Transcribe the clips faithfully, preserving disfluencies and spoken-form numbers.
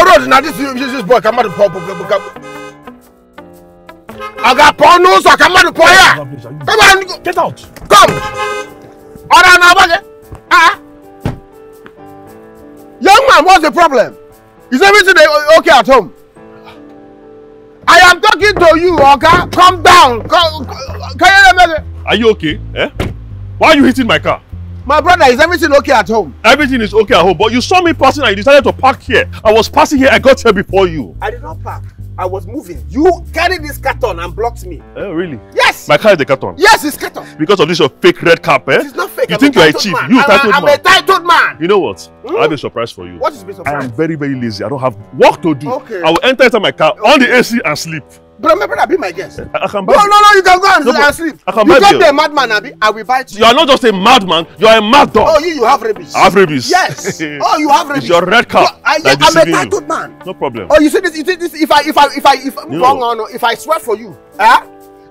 for road now. This this boy come out to pop. I got porn news. I come out to pop. Come on, get out. Come. Order now, buddy. Ah. Young man, what's the problem? Is everything okay at home? I am talking to you, okay? Come down. Come, can you Are you okay? Eh? Why are you hitting my car? My brother, is everything okay at home? Everything is okay at home, but you saw me passing and you decided to park here. I was passing here, I got here before you. I did not park. I was moving. You carried this carton and blocked me. Oh, really? Yes! My car is the carton? Yes, it's carton. Because of this your fake red cap, eh? It's not fake. You I'm think you're a chief? Man. You titled I'm, I'm man. I'm a titled man. You know what? Mm. I have a surprise for you. What is a surprise? I am very, very lazy. I don't have work to do. Okay. I will enter into my car, okay. on the A C and sleep. But my brother, be my guest. I, I can buy no, no, no, you can go and, no, and sleep. I can you can't be a madman, Abi. I will bite you. You are not just a madman, you are a mad dog. Oh, you, you have rabies. I have rabies. Yes. Oh, you have rabies. It's your red cap. I, I, I'm a tattooed man. No problem. Oh, you see this? You see this? If I, if I, if I, if, no. wrong or no, if I swear for you, huh?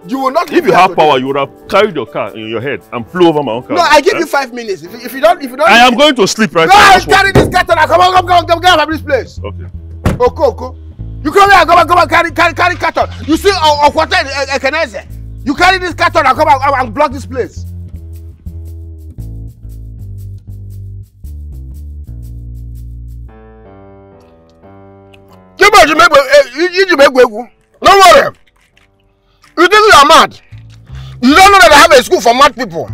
You will not. If you have power, today. you would have carried your car in your head and flew over my own car. No, I give eh? you five minutes. If, if you don't, if you don't. I am going to sleep right now. No, carry this cat on. Come on, come, come, come, come from this place. Okay. Okay, okay. You come here and go back, go back, carry, carry, carry carton. You see, of water, Ekeneze. You carry this carton and come and, and block this place. Don't worry. You think you are mad? You don't know that I have a school for mad people.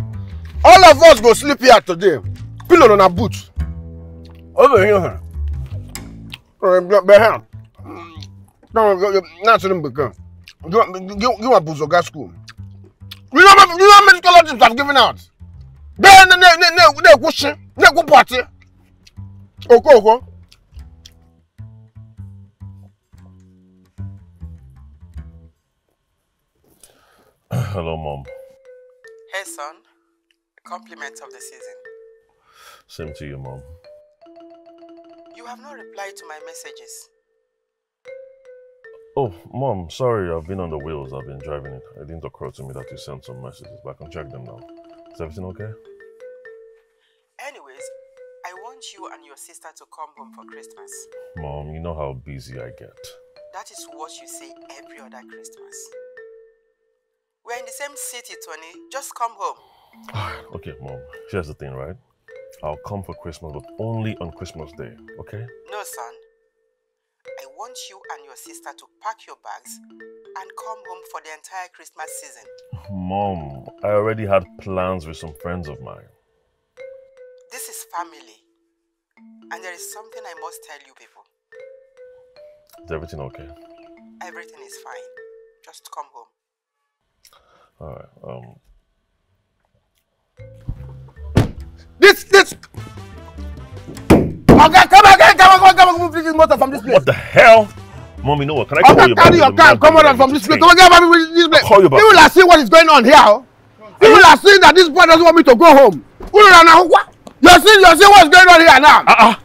All of us go sleep here today. Pillow on our boots. Over here. Behind. No, not to them because you are Buzoga school. You know how many scholarships I've given out? Then they they question, they go party. Okay, okay. Hello, Mom. Hey, son. Compliments of the season. Same to you, Mom. You have not replied to my messages. Oh, Mom, sorry, I've been on the wheels, I've been driving it. It didn't occur to me that you sent some messages, but I can check them now. Is everything okay? Anyways, I want you and your sister to come home for Christmas. Mom, you know how busy I get. That is what you say every other Christmas. We're in the same city, Tony. Just come home. Okay, Mom, here's the thing, right? I'll come for Christmas, but only on Christmas Day, okay? No, son. I want you and your sister to pack your bags and come home for the entire Christmas season. Mom, I already had plans with some friends of mine. This is family. And there is something I must tell you people. Is everything okay? Everything is fine. Just come home. Alright, um... This, this... Okay, come again, come on, come on, come on, from this place. What the hell? Mom, you know what? Can I call okay, you back? Your car, come on from this place. Come on, come on, this place. Call you back. People are seeing what is going on here. People are seeing that this boy doesn't want me to go home. You're seeing, you're seeing what's going on here now. Uh-uh.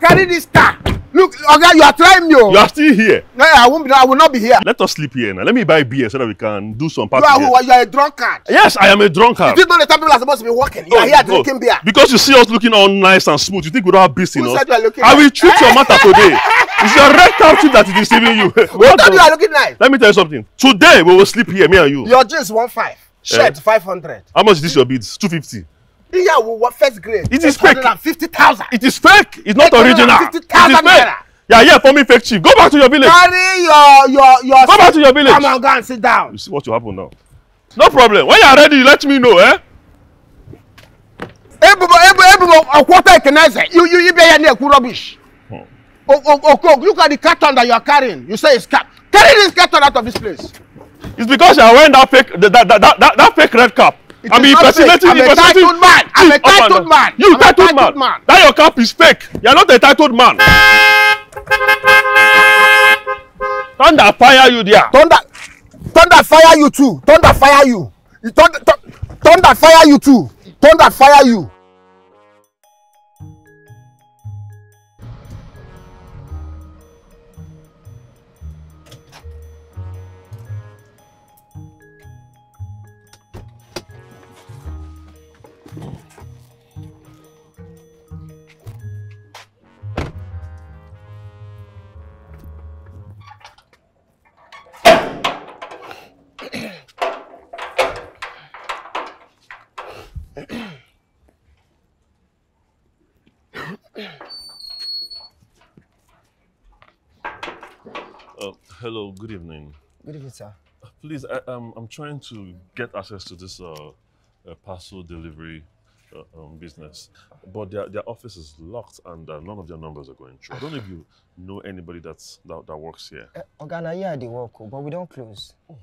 Carry this car. Look, okay, you are trying me. You are still here. No, I won't be. I will not be here. Let us sleep here now. Let me buy beer so that we can do some party. You are, you are a drunkard. Yes, I am a drunkard. You know the time people are supposed to be walking. You no, are here no. drinking beer. Because you see us looking all nice and smooth, you think we don't have beast in us. I will treat your matter today. It's your red carpet that is deceiving you. Who told you are looking nice? Let me tell you something. Today we will sleep here, me and you. Your jeans one five, shirt yeah. five hundred. How much is this? Your beads two fifty. Yeah, what first grade? It is fake. fifty thousand. It is fake. It's not original. fifty thousand. Yeah, yeah, for me, fake chief. Go back to your village. Carry your, your, your. Go back to your village. Come on, go and sit down. You see what will happen now. No problem. When you are ready, let me know, eh? You, you, you bear neck rubbish. Oh, oh, oh, look at the carton that you are carrying. You say it's cap. Carry this carton out of this place. It's because you are wearing that fake, that, that, that, that, that fake red cap. It I mean, I'm a titled man. I'm a titled man. You I'm titled, a titled man. man. That your cap is fake. You're not a titled man. Thunder fire you there. Thunder, thunder fire you too. Thunder fire you. Thunder, thunder fire you too. Thunder fire you. hello, good evening. Good evening, sir. Please, I, um, I'm trying to get access to this uh, uh, parcel delivery uh, um, business, but their, their office is locked and uh, none of their numbers are going through. I don't know if you know anybody that's, that, that works here. Uh, Ogana, yeah, they work, but we don't close. Oh.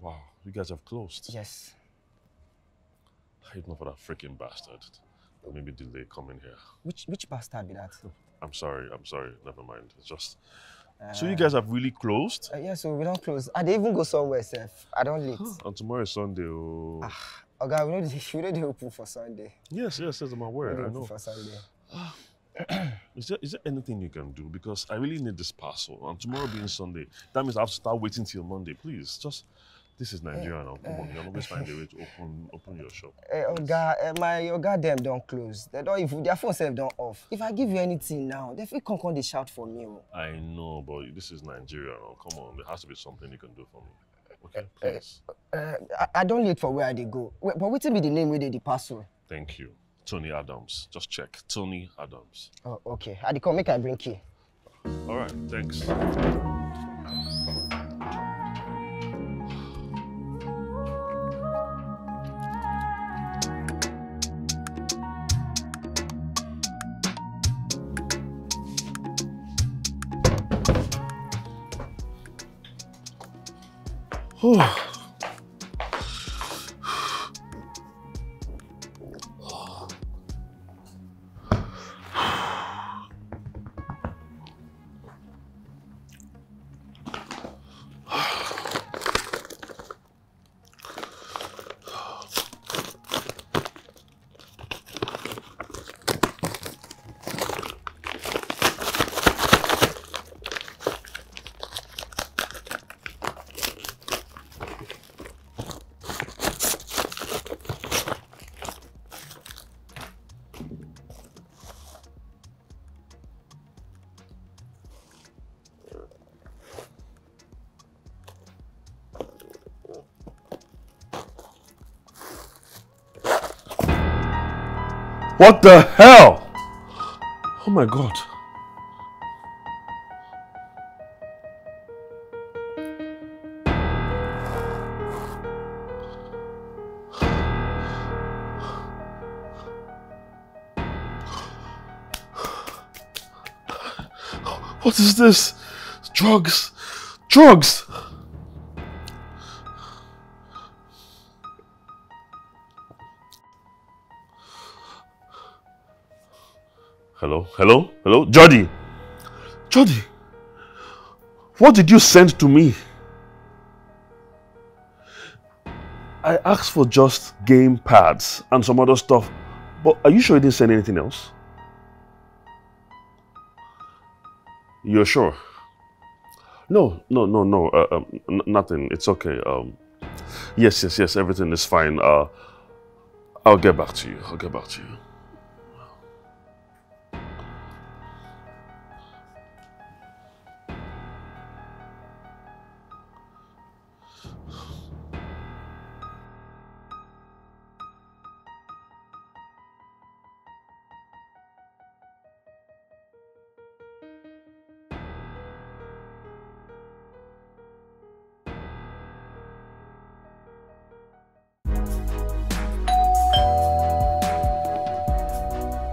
Wow, you guys have closed? Yes. I don't know for that freaking bastard. Maybe did they come in here? Which which bastard be that? I'm sorry, I'm sorry. Never mind. It's just. Uh, so you guys have really closed? Uh, yeah, so we don't close. I didn't even go somewhere, sir. I don't leave. Huh. And tomorrow is Sunday. Oh. Ah, oh God, we know they, we know they open for Sunday. Yes, yes, yes. I'm aware. We know they open I know. For Sunday. is there is there anything you can do? Because I really need this parcel. And tomorrow being Sunday, that means I have to start waiting till Monday. Please, just. This is Nigeria now. Come on, you'll always find a way to open open your shop. Hey, Oga, uh, my Oga them don't close. They don't even their phone self don't off. If I give you anything now, they feel concon they shout for me. I know, but this is Nigeria now. Come on, there has to be something you can do for me. Okay, please. Uh, uh, I, I don't need for where they go. Wait, but what'll be the name where they the parcel? Thank you, Tony Adams. Just check, Tony Adams. Oh, okay. I come make I bring key. All right, thanks. Oh. Oh. What the hell? Oh my God. What is this? Drugs. Drugs. Hello, hello, hello, Jordi. Jordi, what did you send to me? I asked for just game pads and some other stuff, but are you sure you didn't send anything else? You're sure? No, no, no, no, uh, um, n nothing. It's okay. Um, yes, yes, yes, everything is fine. Uh, I'll get back to you. I'll get back to you.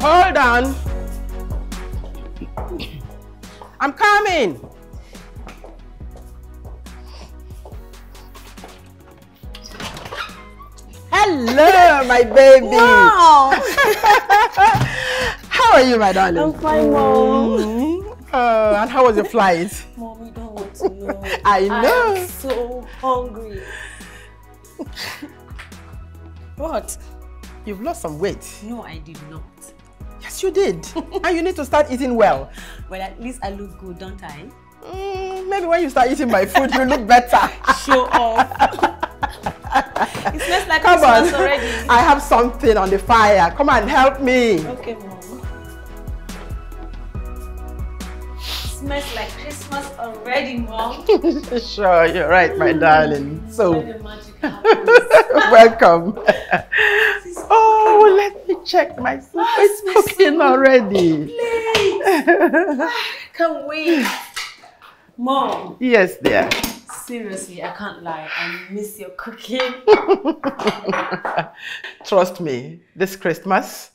Hold on. I'm coming. Hello, my baby. Wow. How are you, my darling? I'm fine, Mom. Uh, and how was your flight? Mommy, don't want to know. I know. I'm so hungry. What? You've lost some weight. No, I did not. Yes, you did. And you need to start eating well. Well, at least I look good, don't I? Mm, maybe when you start eating my food, you look better. Show off. It smells like Come Christmas on. Already. I have something on the fire. Come and help me. Okay, Mom. It smells like Christmas already, Mom. Sure, you're right, my mm. darling. So, where the magic welcome. Oh, well, let me check my soup. It's cooking already. Please. I can't wait. Mom. Yes, dear. Seriously, I can't lie. I miss your cooking. Trust me, this Christmas,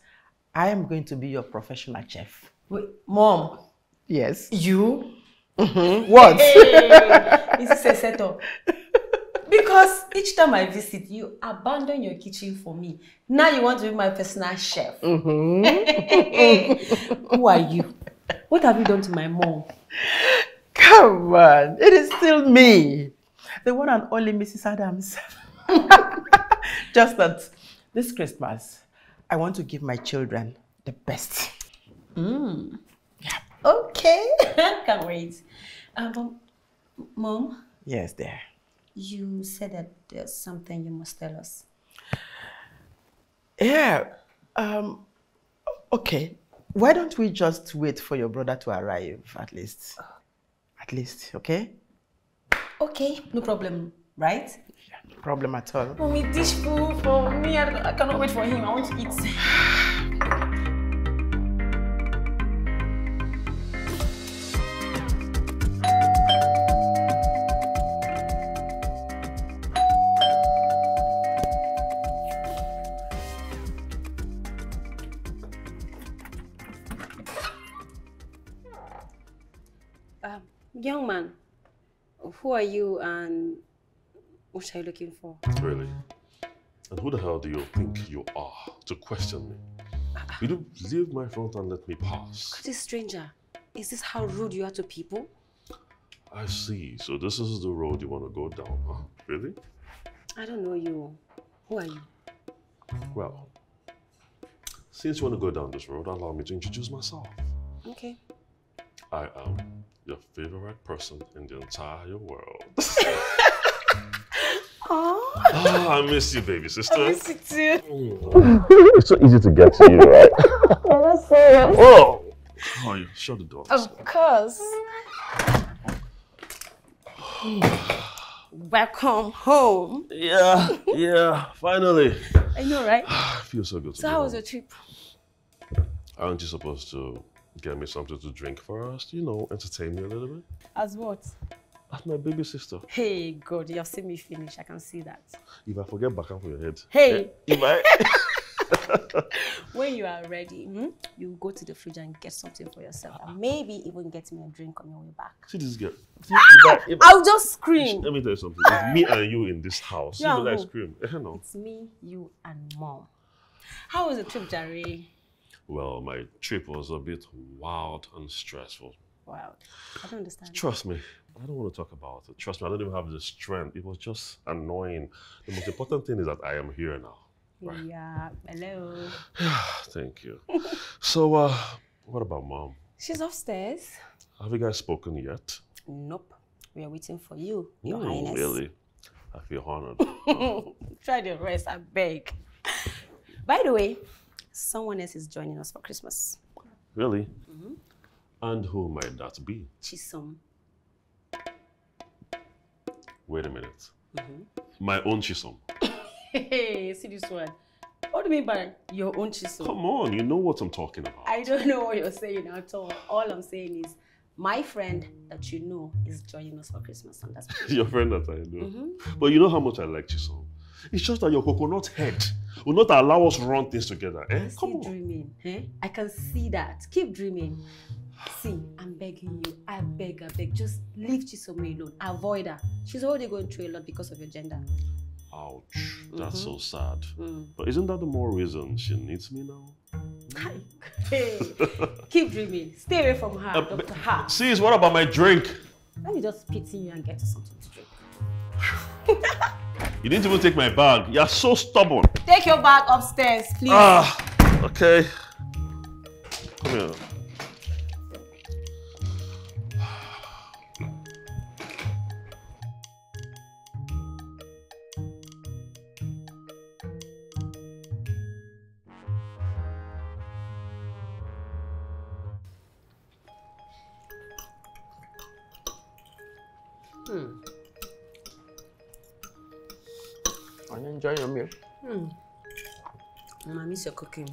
I am going to be your professional chef. Wait, Mom. Yes. You? Mm-hmm. What? Hey, is this a setup? Because each time I visit, you abandon your kitchen for me. Now you want to be my personal chef. Mm-hmm. Who are you? What have you done to my mom? Come on, it is still me. The one and only Missus Adams. Just that this Christmas, I want to give my children the best. Mm. Yeah. Okay. Can't wait. Um, Mom? Yes, dear. You said that there's something you must tell us. Yeah. Um, okay. Why don't we just wait for your brother to arrive, at least? At least, okay? Okay. No problem, right? Yeah, no problem at all. Mommy, dish food for me. I cannot wait for him. I want to eat. Young man, who are you and what are you looking for? Really? And who the hell do you think you are to question me? Uh, Will you leave my front and let me pass? Look at this stranger. Is this how rude you are to people? I see. So this is the road you want to go down, huh? Really? I don't know you. Who are you? Well, since you want to go down this road, allow me to introduce myself. Okay. I am your favorite person in the entire world. Oh, I miss you, baby sister. I miss you too. Mm. It's so easy to get to you, right? Yeah, that's so nice. Whoa! Oh, you shut the door. Of course. Welcome home. Yeah, yeah, finally. I know, right? I feel so good. So, how was your trip? Aren't you supposed to get me something to drink first, you know, entertain me a little bit? As what? As my baby sister. Hey, God, you've seen me finish. I can see that. If I forget, back up for your head. Hey! If I... When you are ready, hmm, you go to the fridge and get something for yourself. And maybe even get me a drink on your way back. See this girl. See, if I, if I'll just scream. Let me tell you something. It's me and you in this house. Yeah, you will I scream. No. It's me, you, and Mom. How was the trip, Jerry? Well, my trip was a bit wild and stressful. Wild? I don't understand. Trust me, I don't want to talk about it. Trust me, I don't even have the strength. It was just annoying. The most important thing is that I am here now. Right? Yeah, hello. Thank you. So, uh, what about Mom? She's upstairs. Have you guys spoken yet? Nope. We are waiting for you, Your Ooh, Highness. Really? I feel honored. Try the rest, I beg. By the way, someone else is joining us for Christmas. Really? Mm-hmm. And who might that be? Chisom. Wait a minute. Mm-hmm. My own Chisom. Hey, see this one. What do you mean by your own Chisom? Come on, you know what I'm talking about. I don't know what you're saying at all. All I'm saying is, my friend that you know is joining us for Christmas. And that's what your friend that I know. Mm-hmm. But you know how much I like Chisom. It's just that your coconut head will not allow us to run things together. Eh? I Come on. Dreaming, eh? I can see that. Keep dreaming. See, I'm begging you. I beg, I beg. Just leave Chisom alone. Avoid her. She's already going through a lot because of your gender. Ouch. That's mm-hmm. so sad. Mm. But isn't that the more reason she needs me now? Hey, keep dreaming. Stay away from her. Uh, Doctor her. Sis, what about my drink? Let me just pity you and get something to drink. You didn't even take my bag. You're so stubborn. Take your bag upstairs, please. Ah, okay. Come here. Enjoy your meal. Mm. I miss your cooking.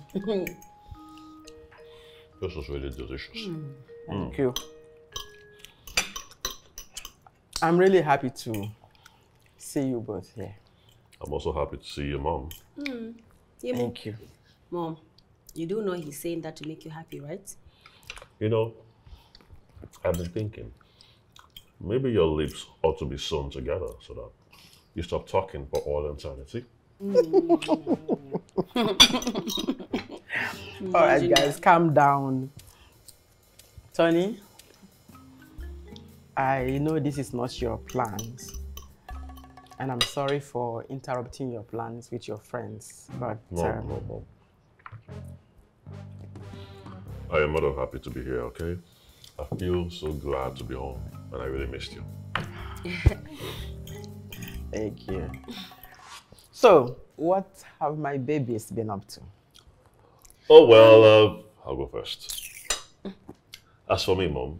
This is really delicious. Mm. Thank mm. you. I'm really happy to see you both here. I'm also happy to see your mom. Mm. Yeah, thank you. Mom, you do know he's saying that to make you happy, right? You know, I've been thinking, maybe your lips ought to be sewn together so that you stop talking for all eternity. Mm. All right, guys, calm down. Tony, I know this is not your plans, and I'm sorry for interrupting your plans with your friends, but... No, um, no, no. I am more than happy to be here, okay? I feel so glad to be home, and I really missed you. Thank you. So, what have my babies been up to? Oh, well, uh, I'll go first. As for me, Mom,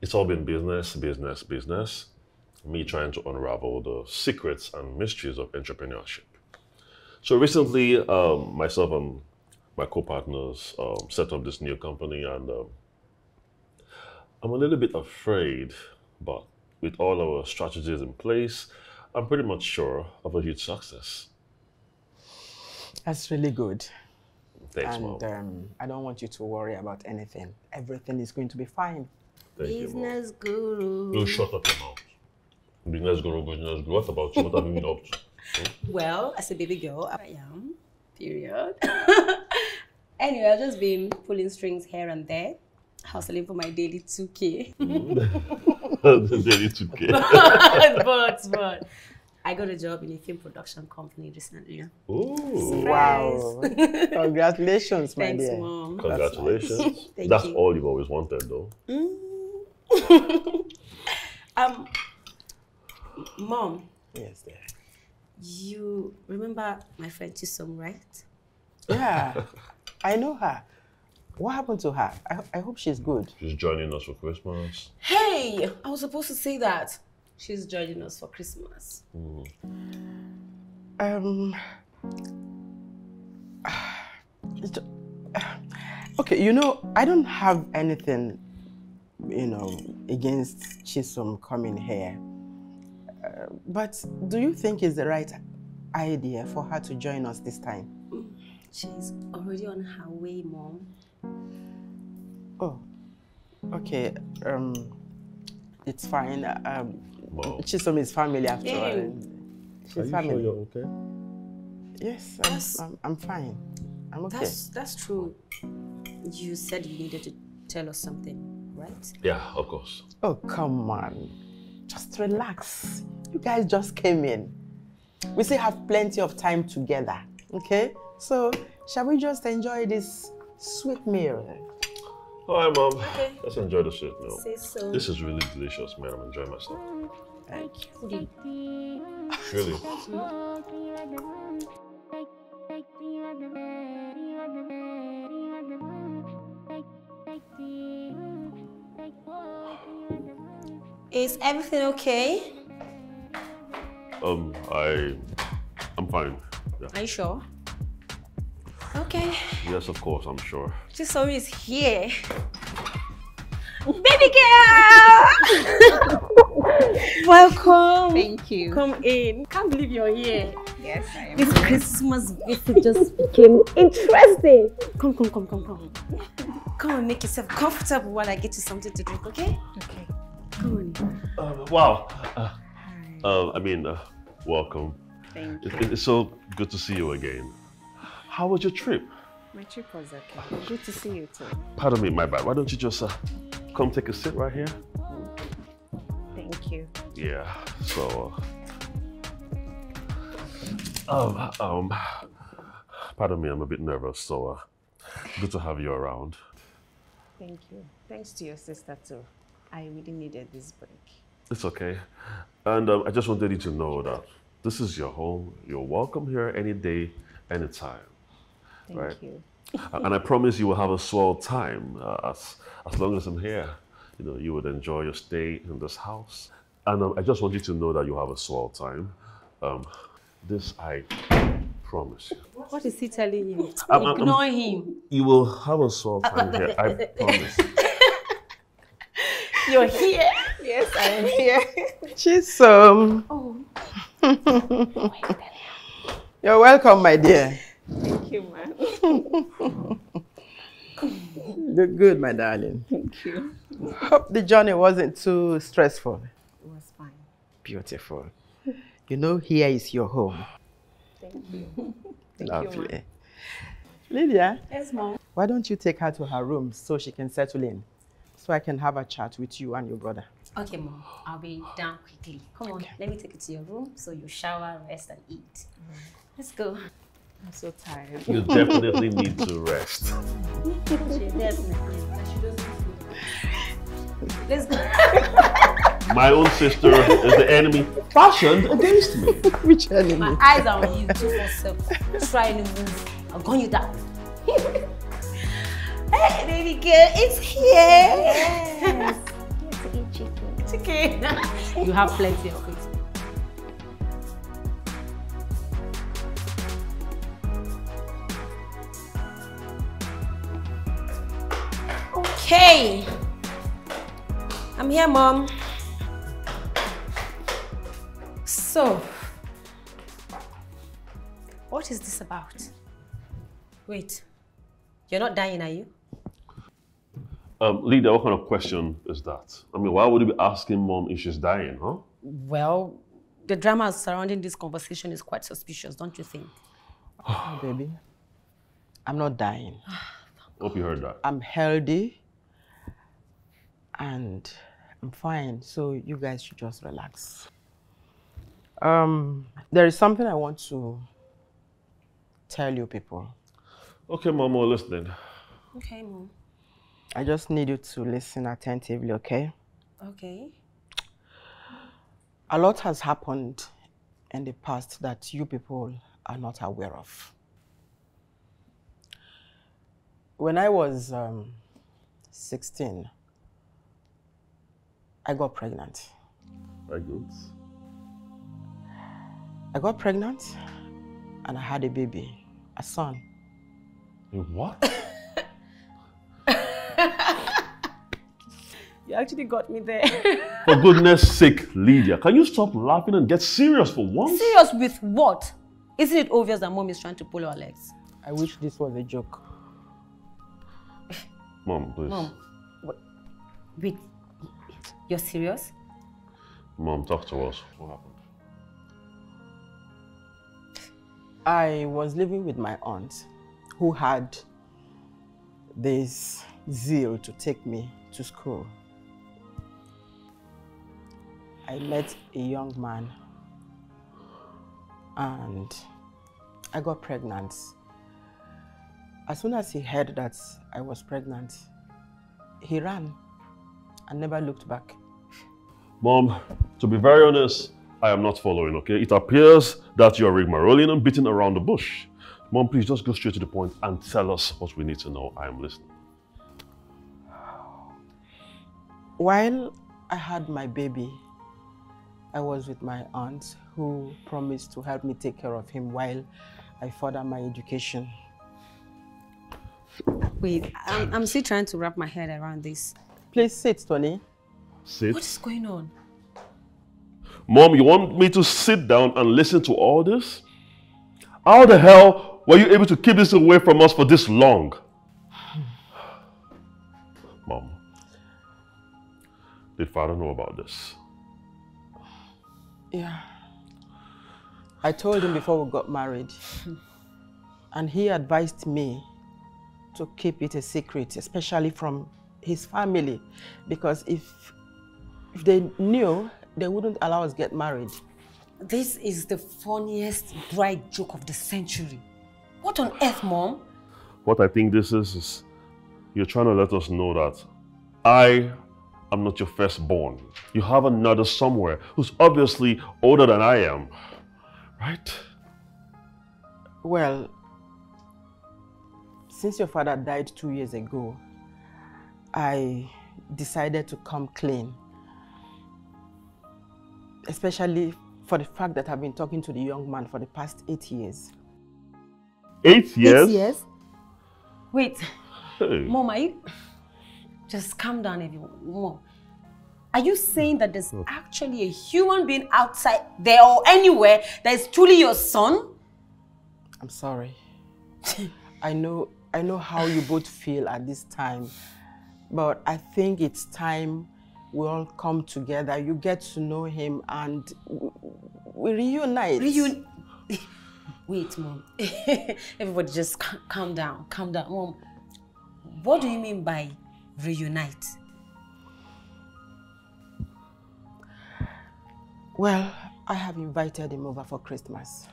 it's all been business, business, business. Me trying to unravel the secrets and mysteries of entrepreneurship. So recently, um, myself and my co-partners um, set up this new company, and um, I'm a little bit afraid, but with all our strategies in place, I'm pretty much sure of a huge success. That's really good. Thanks, and, Mom. Um, I don't want you to worry about anything. Everything is going to be fine. Thank business you, guru. No, shut up your mouth. Business guru, business guru. What about you? What have you been up to? Hmm? Well, as a baby girl, I am. Period. Anyway, I've just been pulling strings here and there, hustling for my daily two K. The daily two K. but, but, but. I got a job in a film production company recently. Oh, wow. Congratulations, my Thanks, dear. Thanks, Mom. Congratulations. That's, Thank That's you. all you've always wanted, though. Mm. um, Mom. Yes, dear. You remember my friend Chisom, right? Yeah, I know her. What happened to her? I, I hope she's good. She's joining us for Christmas. Hey, I was supposed to say that. She's joining us for Christmas. Mm. Um. Okay, you know, I don't have anything, you know, against Chisom coming here. Uh, but do you think it's the right idea for her to join us this time? She's already on her way, Mom. Oh, okay. Um, it's fine. Um, Wow. Chisom is family after all. Hey. She's Are you family. Sure you're okay? Yes, I'm, I'm, I'm fine. I'm okay. That's, that's true. You said you needed to tell us something, right? Yeah, of course. Oh, come on. Just relax. You guys just came in. We still have plenty of time together, okay? So, shall we just enjoy this sweet meal? All right, Mom. Okay. Let's enjoy the soup now. Say so. This is really delicious, man. I'm enjoying myself. Thank you. Really? Is everything okay? Um, I... I'm fine. Yeah. Are you sure? Okay. Yes, of course, I'm sure. Chisom is here. Baby girl! Welcome. Thank you. Come in. Can't believe you're here. Yes, I am. This Christmas visit just became interesting. Come, come, come, come, come. Come and make yourself comfortable while I get you something to drink, okay? Okay. Come on. Uh, wow. Uh, uh, I mean, uh, welcome. Thank you. It, it's so good to see you again. How was your trip? My trip was okay. Good to see you too. Pardon me, my bad. Why don't you just uh, come take a sit right here? Thank you. Yeah, so... Uh, um, um, pardon me, I'm a bit nervous, so uh, good to have you around. Thank you. Thanks to your sister too. I really needed this break. It's okay. And um, I just wanted you to know that this is your home. You're welcome here any day, any time. Thank right. you. And I promise you will have a swell time uh, as, as long as I'm here. You know, you would enjoy your stay in this house. And um, I just want you to know that you have a swell time. Um, this I promise you. What is he telling you? I'm, I'm, Ignore I'm, him. You will have a swell time here, I promise you. You're here? Yeah. Yes, I am here. Chisom. Oh. You're welcome, my dear. Thank you, ma'am. Look good, my darling. Thank you. Hope the journey wasn't too stressful. It was fine. Beautiful. You know, here is your home. Thank you. Thank Lovely. You, Lydia. Yes, ma'am. Why don't you take her to her room so she can settle in? So I can have a chat with you and your brother. Okay, Mom. I'll be down quickly. Come on, okay. Let me take you to your room so you shower, rest, and eat. Mm. Let's go. I'm so tired. You definitely need to rest. She definitely. She doesn't. Let's go. My own sister is the enemy fashioned against me. Which enemy? My eyes are on you. Just try to move. I'll gun you down. Hey, baby girl, it's here. Yes. You have to eat chicken. Chicken. You have plenty of it. Okay. I'm here, Mom. So, what is this about? Wait. You're not dying, are you? Um, Lydia, what kind of question is that? I mean, why would you be asking Mom if she's dying, huh? Well, the drama surrounding this conversation is quite suspicious, don't you think? Oh, baby, I'm not dying. Hope you heard that. I'm healthy and I'm fine, so you guys should just relax. Um, there is something I want to tell you people. Okay, Mom, we're listening. Okay, Mom. I just need you to listen attentively, okay? Okay. A lot has happened in the past that you people are not aware of. When I was um, sixteen, I got pregnant. Very good. I got pregnant and I had a baby, a son. You what? You actually got me there. For goodness sake, Lydia, can you stop laughing and get serious for once? Serious with what? Isn't it obvious that Mom is trying to pull our legs? I wish this was a joke. Mom, please. Mom, what? Wait, you're serious? Mom, talk to us. What happened? I was living with my aunt, who had this zeal to take me to school. I met a young man and I got pregnant. As soon as he heard that I was pregnant, he ran and never looked back. Mom, to be very honest, I am not following, okay? It appears that you are rigmaroling and beating around the bush. Mom, please just go straight to the point and tell us what we need to know. I am listening. While I had my baby, I was with my aunt who promised to help me take care of him while I further my education. Wait, I'm, I'm still trying to wrap my head around this. Please sit, Tony. Sit. What is going on? Mom, you want me to sit down and listen to all this? How the hell were you able to keep this away from us for this long? Mom, did Father know about this? Yeah. I told him before we got married. And he advised me to keep it a secret, especially from his family. Because if, if they knew, they wouldn't allow us to get married. This is the funniest bride joke of the century. What on earth, Mom? What I think this is, is you're trying to let us know that I am not your firstborn. You have another somewhere who's obviously older than I am, right? Well, since your father died two years ago, I decided to come clean, especially for the fact that I've been talking to the young man for the past eight years. Eight years? Eight years? Wait, hey. Mom, are you... Just calm down, everyone. Mom, Are you saying that there's mm. actually a human being outside there or anywhere that is truly your son? I'm sorry. I know, I know how you both feel at this time, but I think it's time we all come together. You get to know him and we reunite. Reun Wait, Mom. Everybody just calm down, calm down. Mom, what do you mean by reunite? Well, I have invited him over for Christmas.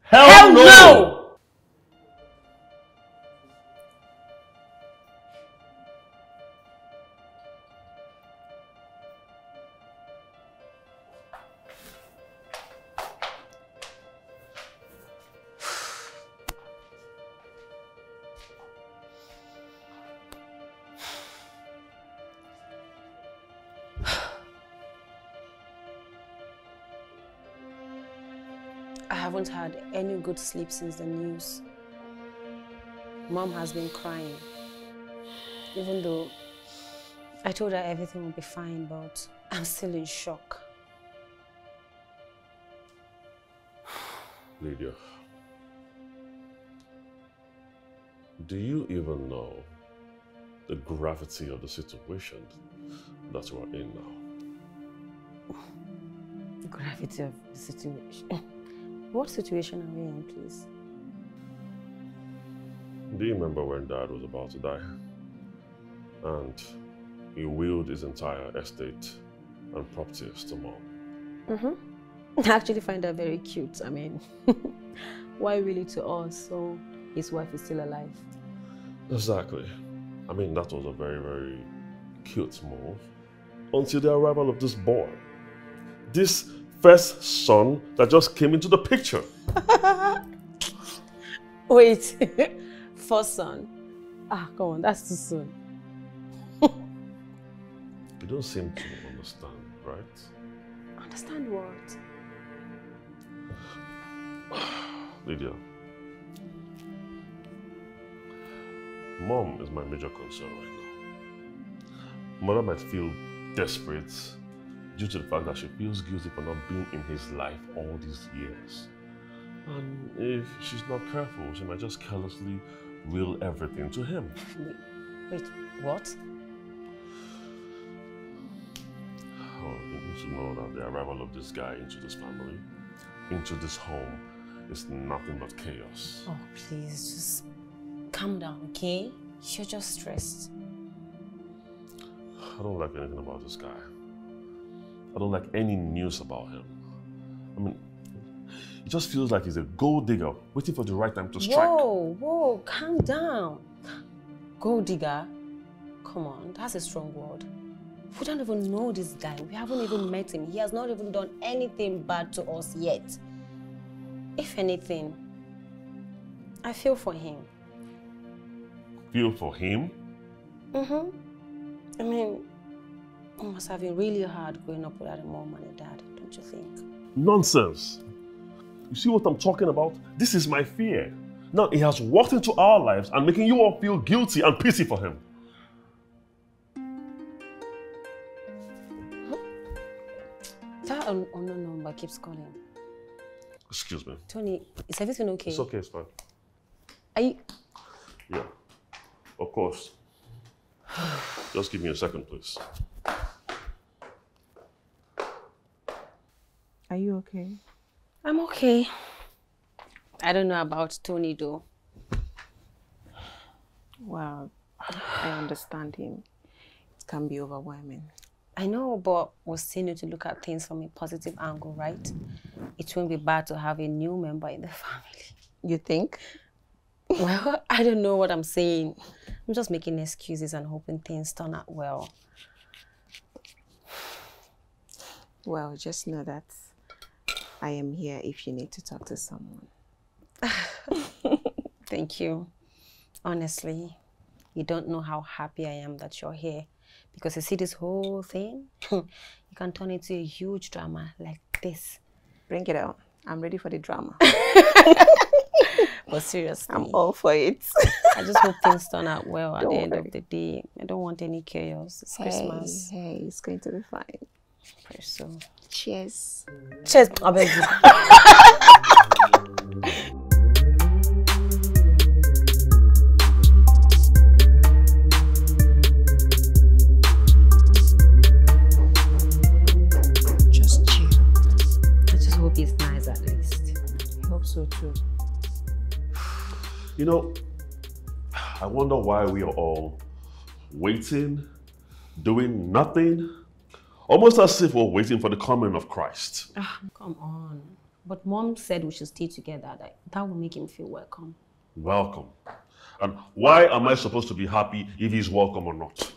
Hell, Hell no! no! I haven't had any good sleep since the news. Mom has been crying. Even though I told her everything will be fine, but I'm still in shock. Lydia, do you even know the gravity of the situation that we're in now? The gravity of the situation? What situation are we in, please? Do you remember when Dad was about to die? And he willed his entire estate and properties to Mom. Mm-hmm. I actually find that very cute. I mean, why really to us? So his wife is still alive. Exactly. I mean, that was a very, very cute move. Until the arrival of this boy. This first son that just came into the picture. Wait, first son? Ah, come on, that's too soon. You don't seem to understand, right? Understand what? Lydia, Mom is my major concern right now. Mother might feel desperate due to the fact that she feels guilty for not being in his life all these years. And if she's not careful, she might just carelessly will everything to him. Wait, what? Oh, you need to know that the arrival of this guy into this family, into this home, is nothing but chaos. Oh, please, just calm down, okay? You're just stressed. I don't like anything about this guy. I don't like any news about him. I mean, it just feels like he's a gold digger waiting for the right time to strike. Whoa, whoa, calm down. Gold digger? Come on, that's a strong word. We don't even know this guy. We haven't even met him. He has not even done anything bad to us yet. If anything, I feel for him. Feel for him? Mm-hmm. I mean, it must have been really hard growing up without a mom and a dad, don't you think? Nonsense. You see what I'm talking about? This is my fear. Now he has walked into our lives and making you all feel guilty and pity for him. That unknown number keeps calling. Excuse me. Tony, is everything okay? It's okay, it's fine. Are you? Yeah, of course. Just give me a second, please. Are you okay? I'm okay. I don't know about Tony, though. Well, I understand him. It can be overwhelming. I know, but we'll still need to look at things from a positive angle, right? It won't be bad to have a new member in the family. You think? Well, I don't know what I'm saying. I'm just making excuses and hoping things turn out well. Well, just know that I am here if you need to talk to someone. Thank you. Honestly, you don't know how happy I am that you're here. Because you see this whole thing, you can turn into a huge drama like this. Bring it out. I'm ready for the drama. But seriously. I'm all for it. I just hope things turn out well at don't the end worry. of the day. I don't want any chaos. It's hey, Christmas. Hey, it's going to be fine. So. Cheers. Cheers. I beg you. It's nice at least. I hope so too. You know, I wonder why we are all waiting, doing nothing, almost as if we're waiting for the coming of Christ. Oh, come on. But Mom said we should stay together. That, that will make him feel welcome. Welcome. And why am I supposed to be happy if he's welcome or not?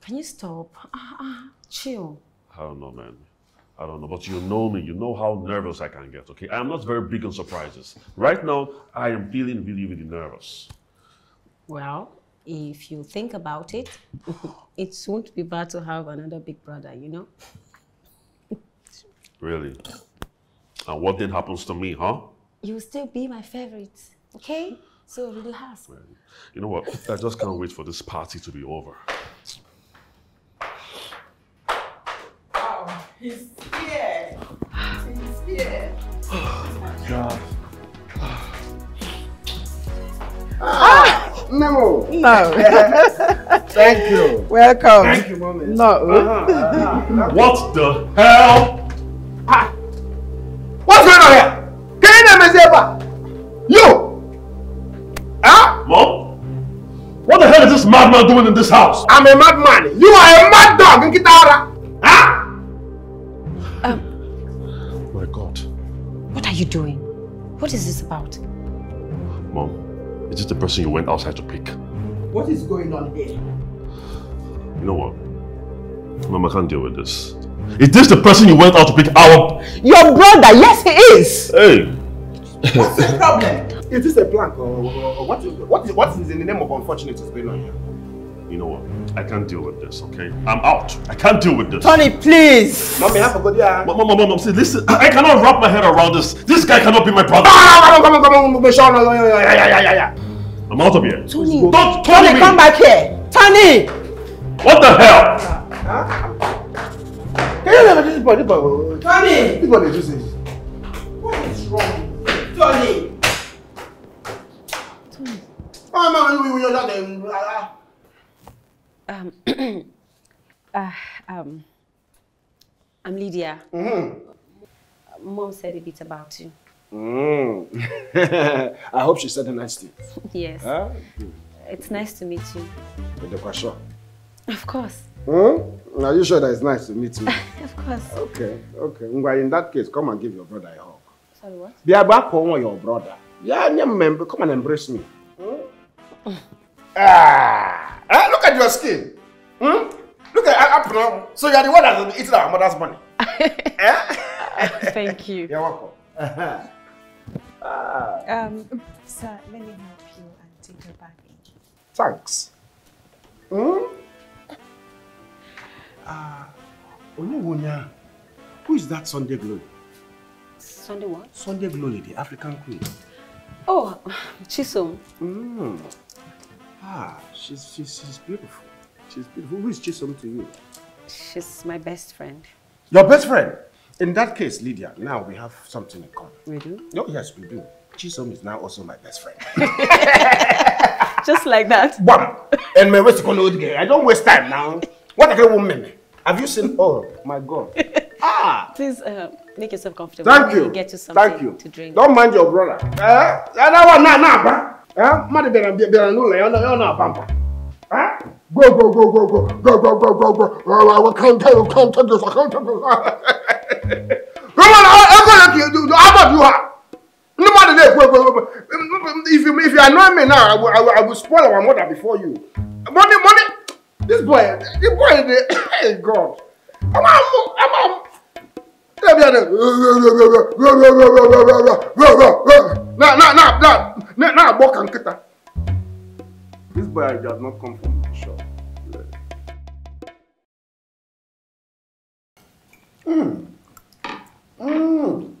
Can you stop? Ah, ah, chill. I don't know, man. I don't know, but you know me, you know how nervous I can get, okay? I am not very big on surprises. Right now, I am feeling really, really nervous. Well, if you think about it, it won't be bad to have another big brother, you know? Really? And what then happens to me, huh? You'll still be my favorite, okay? So relax. Really. You know what? I just can't wait for this party to be over. He's here. He's here. Oh my God. Ah, Memo. No. Thank you. Welcome. Thank you, Mommy. No. Uh-huh, uh-huh. What the hell? Ah. What's going on here? Can you name yourself? You. Huh? Mom? What the hell is this madman doing in this house? I'm a madman. You are a mad dog. Get out. Huh? Um, oh my God. What are you doing? What is this about? Mom, is this the person you went outside to pick? What is going on here? You know what? Mom, I can't deal with this. Is this the person you went out to pick our... Your brother, yes he is! Hey! What's the problem? Is this a prank or, or, or what, is, what, is, what is in the name of unfortunate is going on here? You know what? I can't deal with this, okay? I'm out. I can't deal with this. Tony, please! Mommy, have a good day. Mom, mom, mom, see, listen. I cannot wrap my head around this. This guy cannot be my brother. Ah, come on, come on, come on. Yeah, yeah, yeah, yeah. I'm out of here. Tony. Don't, Tony, Tony me. Come back here. Tony! What the hell? Huh? Can you never do this boy? This boy. Tony! This boy, this is. What is wrong? Tony! Tony. Oh, mama, we are not there. Um, uh, um, I'm Lydia. Mm. Mom said a bit about you. Mm. I hope she said a nice thing. Yes. Huh? It's nice to meet you. Of course. Hmm? Are you sure that it's nice to meet me? Of course. Okay, okay. In that case, come and give your brother a hug. Sorry, what? They are back home with your brother. Yeah, come and embrace me. Hmm? Ah! Eh, look at your skin. Hmm? Look at up. So you are the one that has eaten our mother's money. eh? Thank you. You're welcome. um, sir, let me help you and take your bag in. Thanks. Hmm? Ah, uh, Onyewunya, who is that Sunday Glory? Sunday what? Sunday Glory, the African queen. Oh, Chisom. Hmm. Ah, she's, she's, she's beautiful. She's beautiful. Who is Chisom to you? She's my best friend. Your best friend? In that case, Lydia, now we have something in common. We do? Oh, yes, we do. Chisom is now also my best friend. Just like that? Bam! And my waist old girl. I don't waste time now. What a woman. Have you seen? Oh, my God. Ah! Please uh, make yourself comfortable. Thank you. We'll get you something Thank you. to drink. Don't mind your brother. Eh? That one, nah, nah, bruh. Huh? Go, go, go, go, go, go, go, go, go, go. Oh, I can't tell you, can't tell you, I can't tell you. Come on, I'm going to do about you are. Nobody there. If you if you annoy me now, I will I will, I will spoil our mother before you. Money, money. This boy, this boy, the, hey God. I'm out, I'm out. Now, now, now, now. Now, now, walk and get her. This boy does not come from the shop. Mmm. Mmm.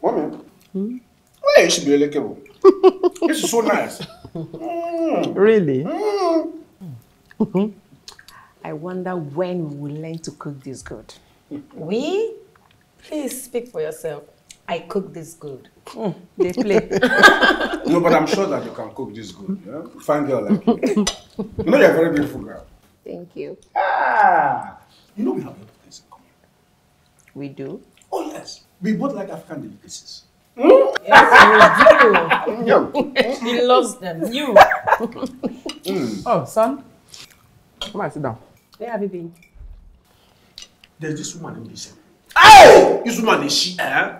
Woman. Hmm? Why is she be a little? This is so nice. Mm. Really? Mm. I wonder when we will learn to cook this good. We? Please speak for yourself. I cook this good. Mm. They play. No, but I'm sure that you can cook this good. Yeah? Fine girl like you. You know you're a very beautiful girl. Thank you. Ah! You know we have a lot of things in common. We do? Oh yes. We both like African delicacies. Mm? Yes, we do. He loves them. You. Mm. Oh, son. Come on, sit down. Where have you been? There's this woman in this. Hey! This woman is she, eh?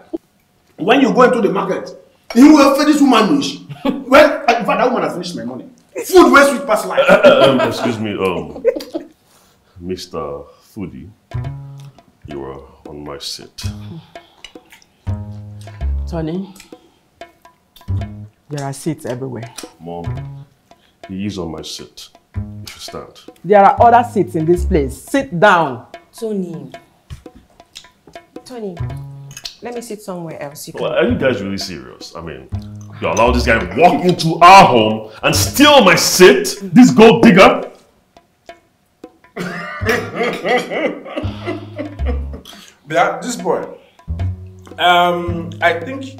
When you go into the market, you will feed this woman with she. Well, in fact, that woman has finished my money. Food where sweet past life. Um, excuse me, um, Mister Foodie, you are on my seat. Tony, there are seats everywhere. Mom, he is on my seat. You should stand. There are other seats in this place. Sit down. Tony. Tony, let me sit somewhere else. You well, can... Are you guys really serious? I mean, you allow this guy to walk into our home and steal my seat? This gold digger? Yeah, this boy. Um, I think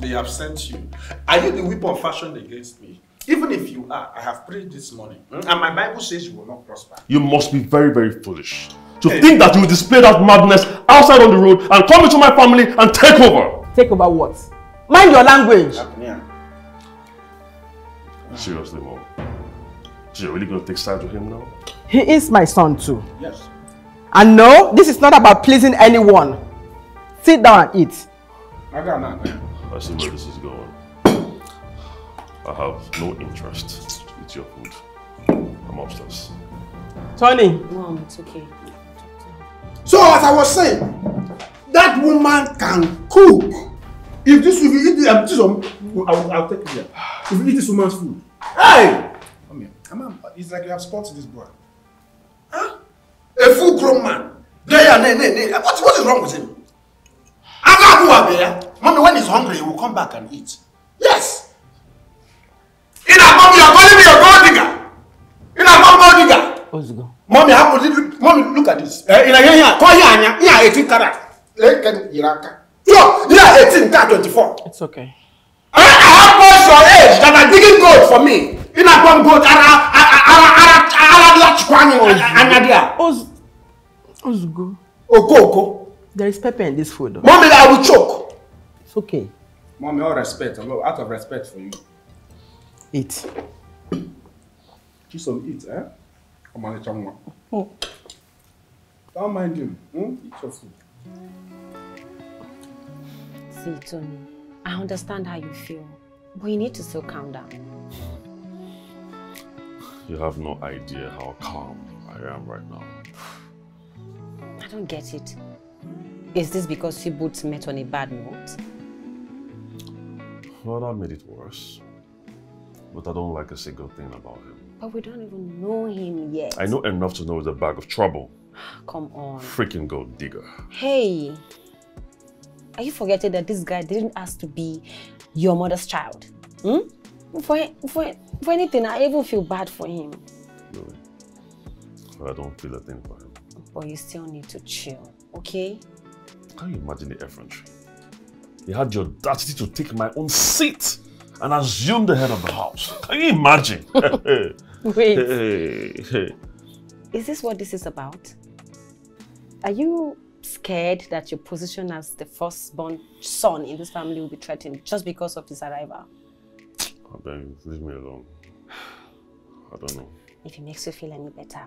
they have sent you. Are you the weapon fashioned against me? Even if you are, I have prayed this morning. Mm? And my Bible says you will not prosper. You must be very, very foolish. To hey. Think that you will display that madness outside on the road and come into my family and take over. Take over what? Mind your language. Yeah. Seriously, Mom. So you're really going to take sides with him now? He is my son too. Yes. And no, this is not about pleasing anyone. Sit down and eat. I got nothing. I see where this is going. I have no interest. It's your food. I'm upstairs. Tony. Mom, it's okay. So as I was saying, that woman can cook. If this if you eat this, um, Chisom, I'll, I'll take it there. If you eat this woman's food, hey, come here. Come on, it's like you have spotted this boy. Huh? A full-grown man. Yeah, yeah, yeah, yeah. What, what is wrong with him? Mommy, when he's hungry, he will come back and eat. Yes. In a mom, you are calling me a gold digger. In a mom, gold digger. Mommy, how would you mommy look at this? Uh, in a year, yeah, eighteen karat. So, yeah, eighteen karat twenty-four. It's okay. I have boys your age that are digging gold for me. In a bomb gold, ara ara ara Ozugo. Oko oko. There is pepper in this food. Mommy, I will choke. It's okay. Mommy, all respect. I'm out of respect for you. Eat. Just some eat, eh? Oh. Don't mind him. Hmm? Eat your food. See, Tony, I understand how you feel, but you need to still calm down. You have no idea how calm I am right now. I don't get it. Is this because you both met on a bad note? Well, that made it worse. But I don't like a single thing about him. But we don't even know him yet. I know enough to know he's a bag of trouble. Come on. Freaking gold digger. Hey, are you forgetting that this guy didn't ask to be your mother's child? Hmm? For, for, for anything, I even feel bad for him. Really? I don't feel a thing for him. But you still need to chill, okay? Can you imagine the effrontery? He had your audacity to take my own seat and assume the head of the house. Can you imagine? Wait. Hey, hey. Is this what this is about? Are you scared that your position as the firstborn son in this family will be threatened just because of his arrival? Oh, then leave me alone. I don't know. If it makes you feel any better,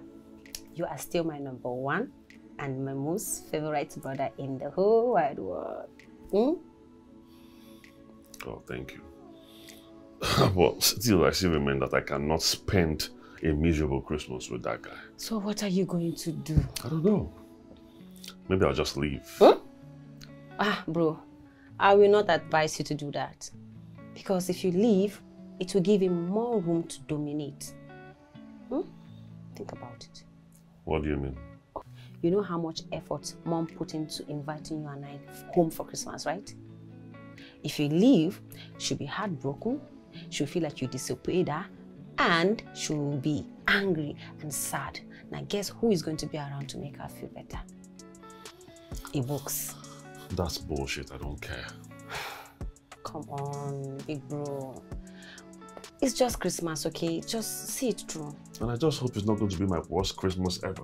you are still my number one and my most favorite brother in the whole wide world. Hmm? Oh, thank you. But still, I still remember that I cannot spend a miserable Christmas with that guy. So what are you going to do? I don't know. Maybe I'll just leave. Huh? Ah, bro, I will not advise you to do that. Because if you leave, it will give him more room to dominate. Hmm? Think about it. What do you mean? You know how much effort Mom put into inviting you and I home for Christmas, right? If you leave, she'll be heartbroken. She'll feel like you disobeyed her and she'll be angry and sad. Now guess who is going to be around to make her feel better? Ebuka. That's bullshit, I don't care. Come on, big bro. It's just Christmas, okay? Just see it through. And I just hope it's not going to be my worst Christmas ever.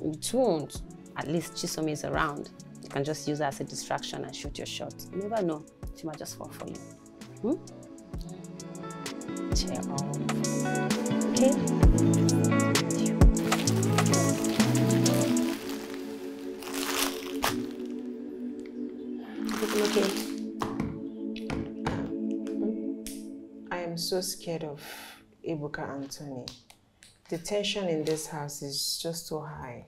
It won't. At least Chisom is around. You can just use her as a distraction and shoot your shot. You never know. She might just fall for you. Hmm? Cheer on. Okay? Okay. I am so scared of Ebuka and Tony. The tension in this house is just so high.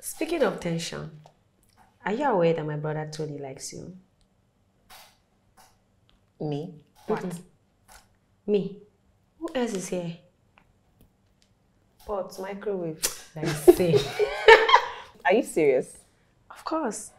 Speaking of tension, are you aware that my brother Tony likes you? Me? What? Mm-mm. Me? Who else is here? Pots, microwave. Let's see. Are you serious? Of course.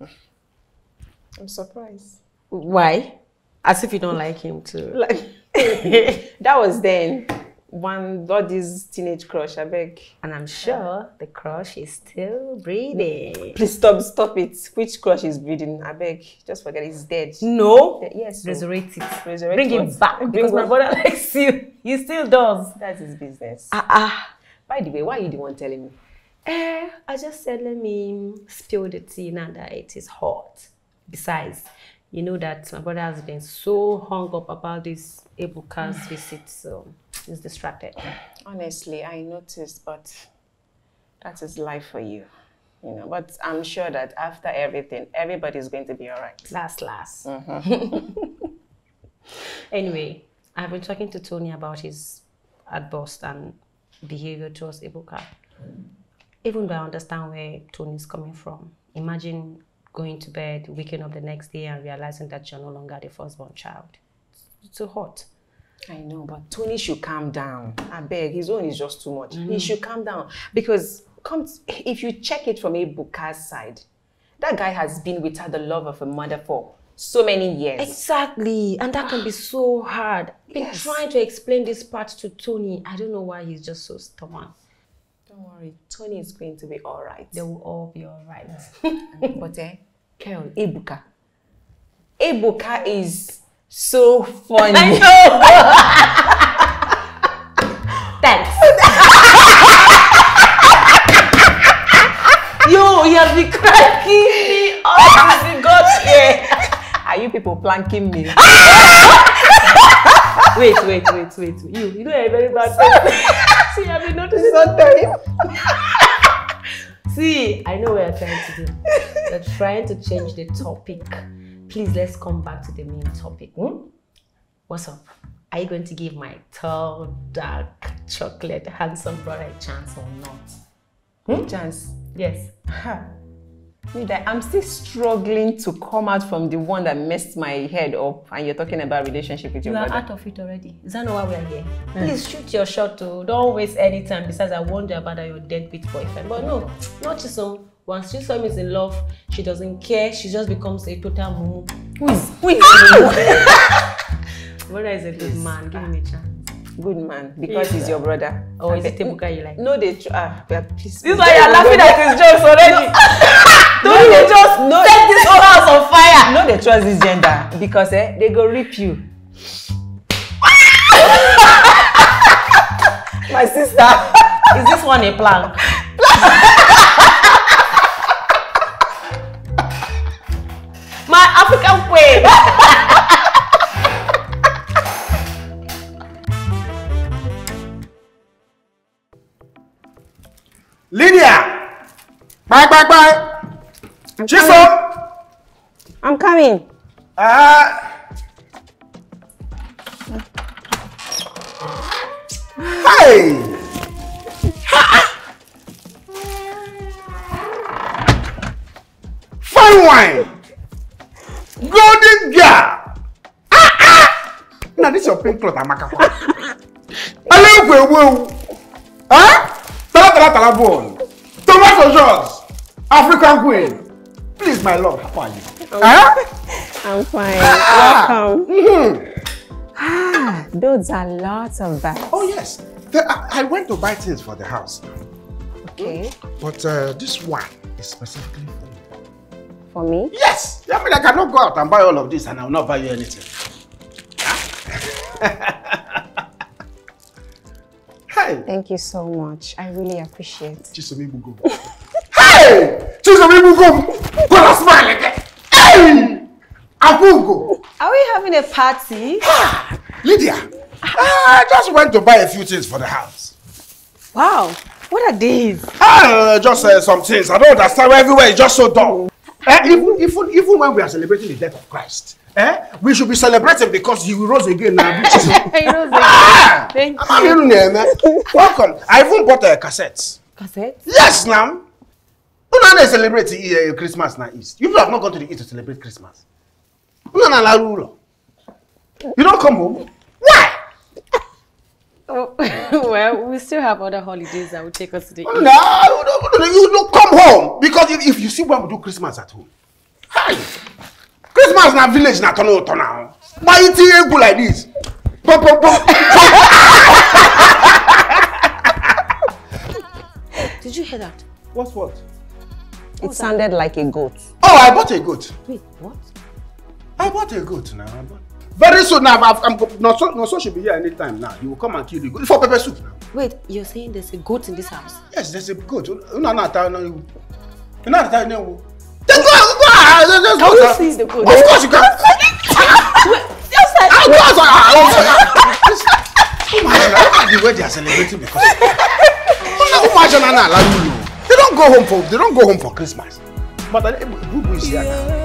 I'm surprised. Why? As if you don't like him too. Like, that was then. One got this teenage crush, I beg. And I'm sure the crush is still breathing. Please stop, stop it. Which crush is breathing? I beg. Just forget it's dead. No. Yes. So. Resurrect it. Resurrect Bring what? It back. Bring because what? My brother likes you. He still does. That's his business. Ah, ah. By the way, why are you the one telling me? Eh, I just said let me spill the tea now that it is hot. Besides, you know that my brother has been so hung up about this Ebuka's visit, so he's distracted. Honestly, I noticed, but that is life for you. You know, but I'm sure that after everything, everybody's going to be alright. Last, last. Mm-hmm. Anyway, I've been talking to Tony about his outburst and behavior towards Ebuka. Even though I understand where Tony's coming from, imagine going to bed, waking up the next day and realizing that you're no longer the firstborn child. It's too hot. I know, but Tony should calm down. I beg, his own is just too much. Mm. He should calm down because come if you check it from Ebuka's side, that guy has been without the love of a mother for so many years. Exactly, and that can be so hard. I've been yes. trying to explain this part to Tony. I don't know why he's just so stubborn. Don't worry, Tony is going to be all right. They will all be all right. But eh, Carol, Ebuka. Ebuka is so funny. I know! Thanks. Yo, you have been cracking me up as you got here. Are you people planking me? Wait, wait, wait, wait. You, you know you're a very bad person. See, I've been noticing on time. See, I know what you're trying to do. You're trying to change the topic. Please, let's come back to the main topic. Hmm? What's up? Are you going to give my tall, dark, chocolate, handsome brother a chance or not? Hmm? Chance? Yes. Ha. I'm still struggling to come out from the one that messed my head up, and you're talking about relationship with your brother. You are out of it already. Is that not why we're here? Mm. Please shoot your shot too. Don't waste any time. Besides, I wonder about your deadbeat boyfriend. But no, not Chisom. Once Chisom is in love, she doesn't care. She just becomes a total mumu. Please, please. Brother is a good man. Give him a chance. Good man, because yes, he's your brother. Or is it Ebuka you like? No, they ah, they are pissed. This is why you're laughing at his jokes already. Don't no, they just no, set this whole house on fire? No, they trust this gender because eh, they go rip you. My sister, is this one a plank? My African way. Lydia! Bye, bye, bye! I'm Chisom! I'm coming. Ah! Uh... Hey! Fine wine! Golden girl! Ah, ah! Now this is your pink cloth, Amaka. Hello, woo! Huh? Talabon, Thomas O'Jones, African Queen. Please, my love, how are you? I'm, huh? I'm fine. Welcome. Mm-hmm. Ah, those are lots of bags. Oh yes, the, I, I went to buy things for the house. Okay. But uh, this one is specifically for you. For me? Yes. I mean, I cannot go out and buy all of this, and I will not buy you anything. Hey. Thank you so much. I really appreciate it. Chisom Ebuka. Hey, Chisom Ebuka, go and smile again. Hey, Abugo. Are we having a party? Ah, Lydia, I just went to buy a few things for the house. Wow. What are these? Ah, just uh, some things. I don't understand. Everywhere is just so dull. Eh, even, even, even when we are celebrating the death of Christ, eh, we should be celebrating because He rose again. He rose again. Ah! Thank I'm you. Name, welcome. I even bought a cassette. Cassette? Yes, ma'am. You know they celebrate uh, Christmas now East. You have not gone to the East to celebrate Christmas. You don't come home. Why? Oh, well, we still have other holidays that will take us to the East. No, no, no, you don't come home. Because if, if you see when we do Christmas at home. Hi! Christmas in a village in a tunnel tunnel. Why eating egg like this? Pop, pop, pop. Did you hear that? What's what? It oh, sounded that? like a goat. Oh, I bought a goat. Wait, what? I bought a goat now. I bought... Very soon now, I'm, I'm, not so, not so should be here any time now. You will come and kill the goat for pepper soup now. Wait, you're saying there's a goat in this house? Yes, there's a goat. You know not tell you. You know tell you. The goat. Can we seize the goat? Of course you can. Wait, just like. I was like, I was like, the way they are celebrating because. They don't go home for. They don't go home for Christmas. But who is here now?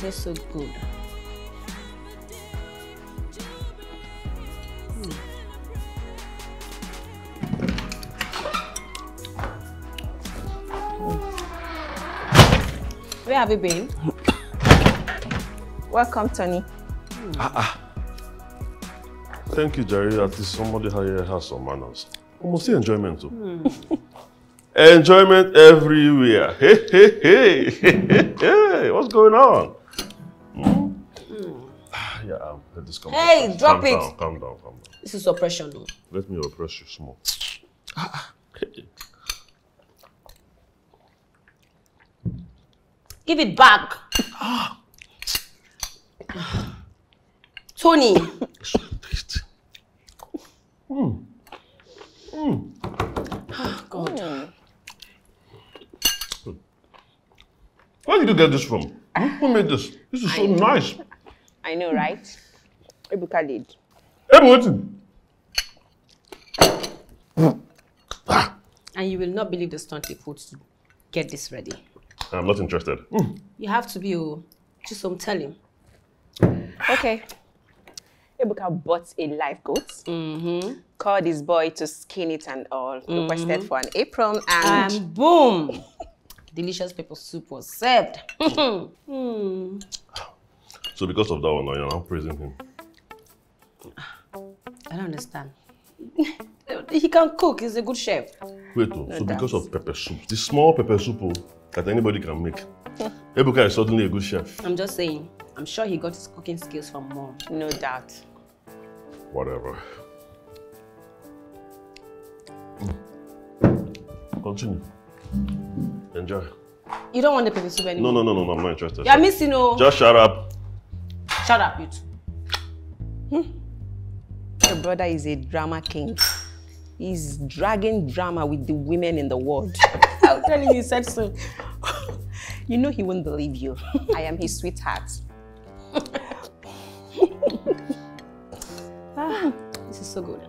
They're so good. Mm. Mm. Where have you been? Welcome, Tony. Mm. Ah, ah. Thank you, Jerry. At least somebody here has some manners. Almost the enjoyment, too. Mm. Enjoyment everywhere. Hey, hey, hey. Hey, hey. What's going on? Yeah, um, let this come hey, down. drop calm it. Down, calm down, calm down. This is oppression, though. Let me oppress you some more. Give it back. Tony. mm. Mm. Oh, God. Mm. Where did you get this from? Who made this? This is so nice. I know, right? Ebuka did. And you will not believe the stunt they put to get this ready. I'm not interested. Mm. You have to be, oh, just some tell him. Okay. Ebuka bought a live goat, mm-hmm. called his boy to skin it and all, mm-hmm. requested for an apron, and, and boom! Delicious pepper soup was served. mm. So because of that one, you're not praising him. I don't understand. He can cook. He's a good chef. Wait, oh, no so doubts. Because of pepper soup, this small pepper soup oh, that anybody can make, Ebuka is suddenly a good chef. I'm just saying. I'm sure he got his cooking skills from mom. No doubt. Whatever. Continue. Enjoy. You don't want the pepper soup anymore? No, no, no, no. I'm not interested. You're missing, oh. Just shut up. Shut up, you two. Hmm? Your brother is a drama king. He's dragging drama with the women in the world. I'll tell you, he said so. You know he won't believe you. I am his sweetheart. Ah, this is so good.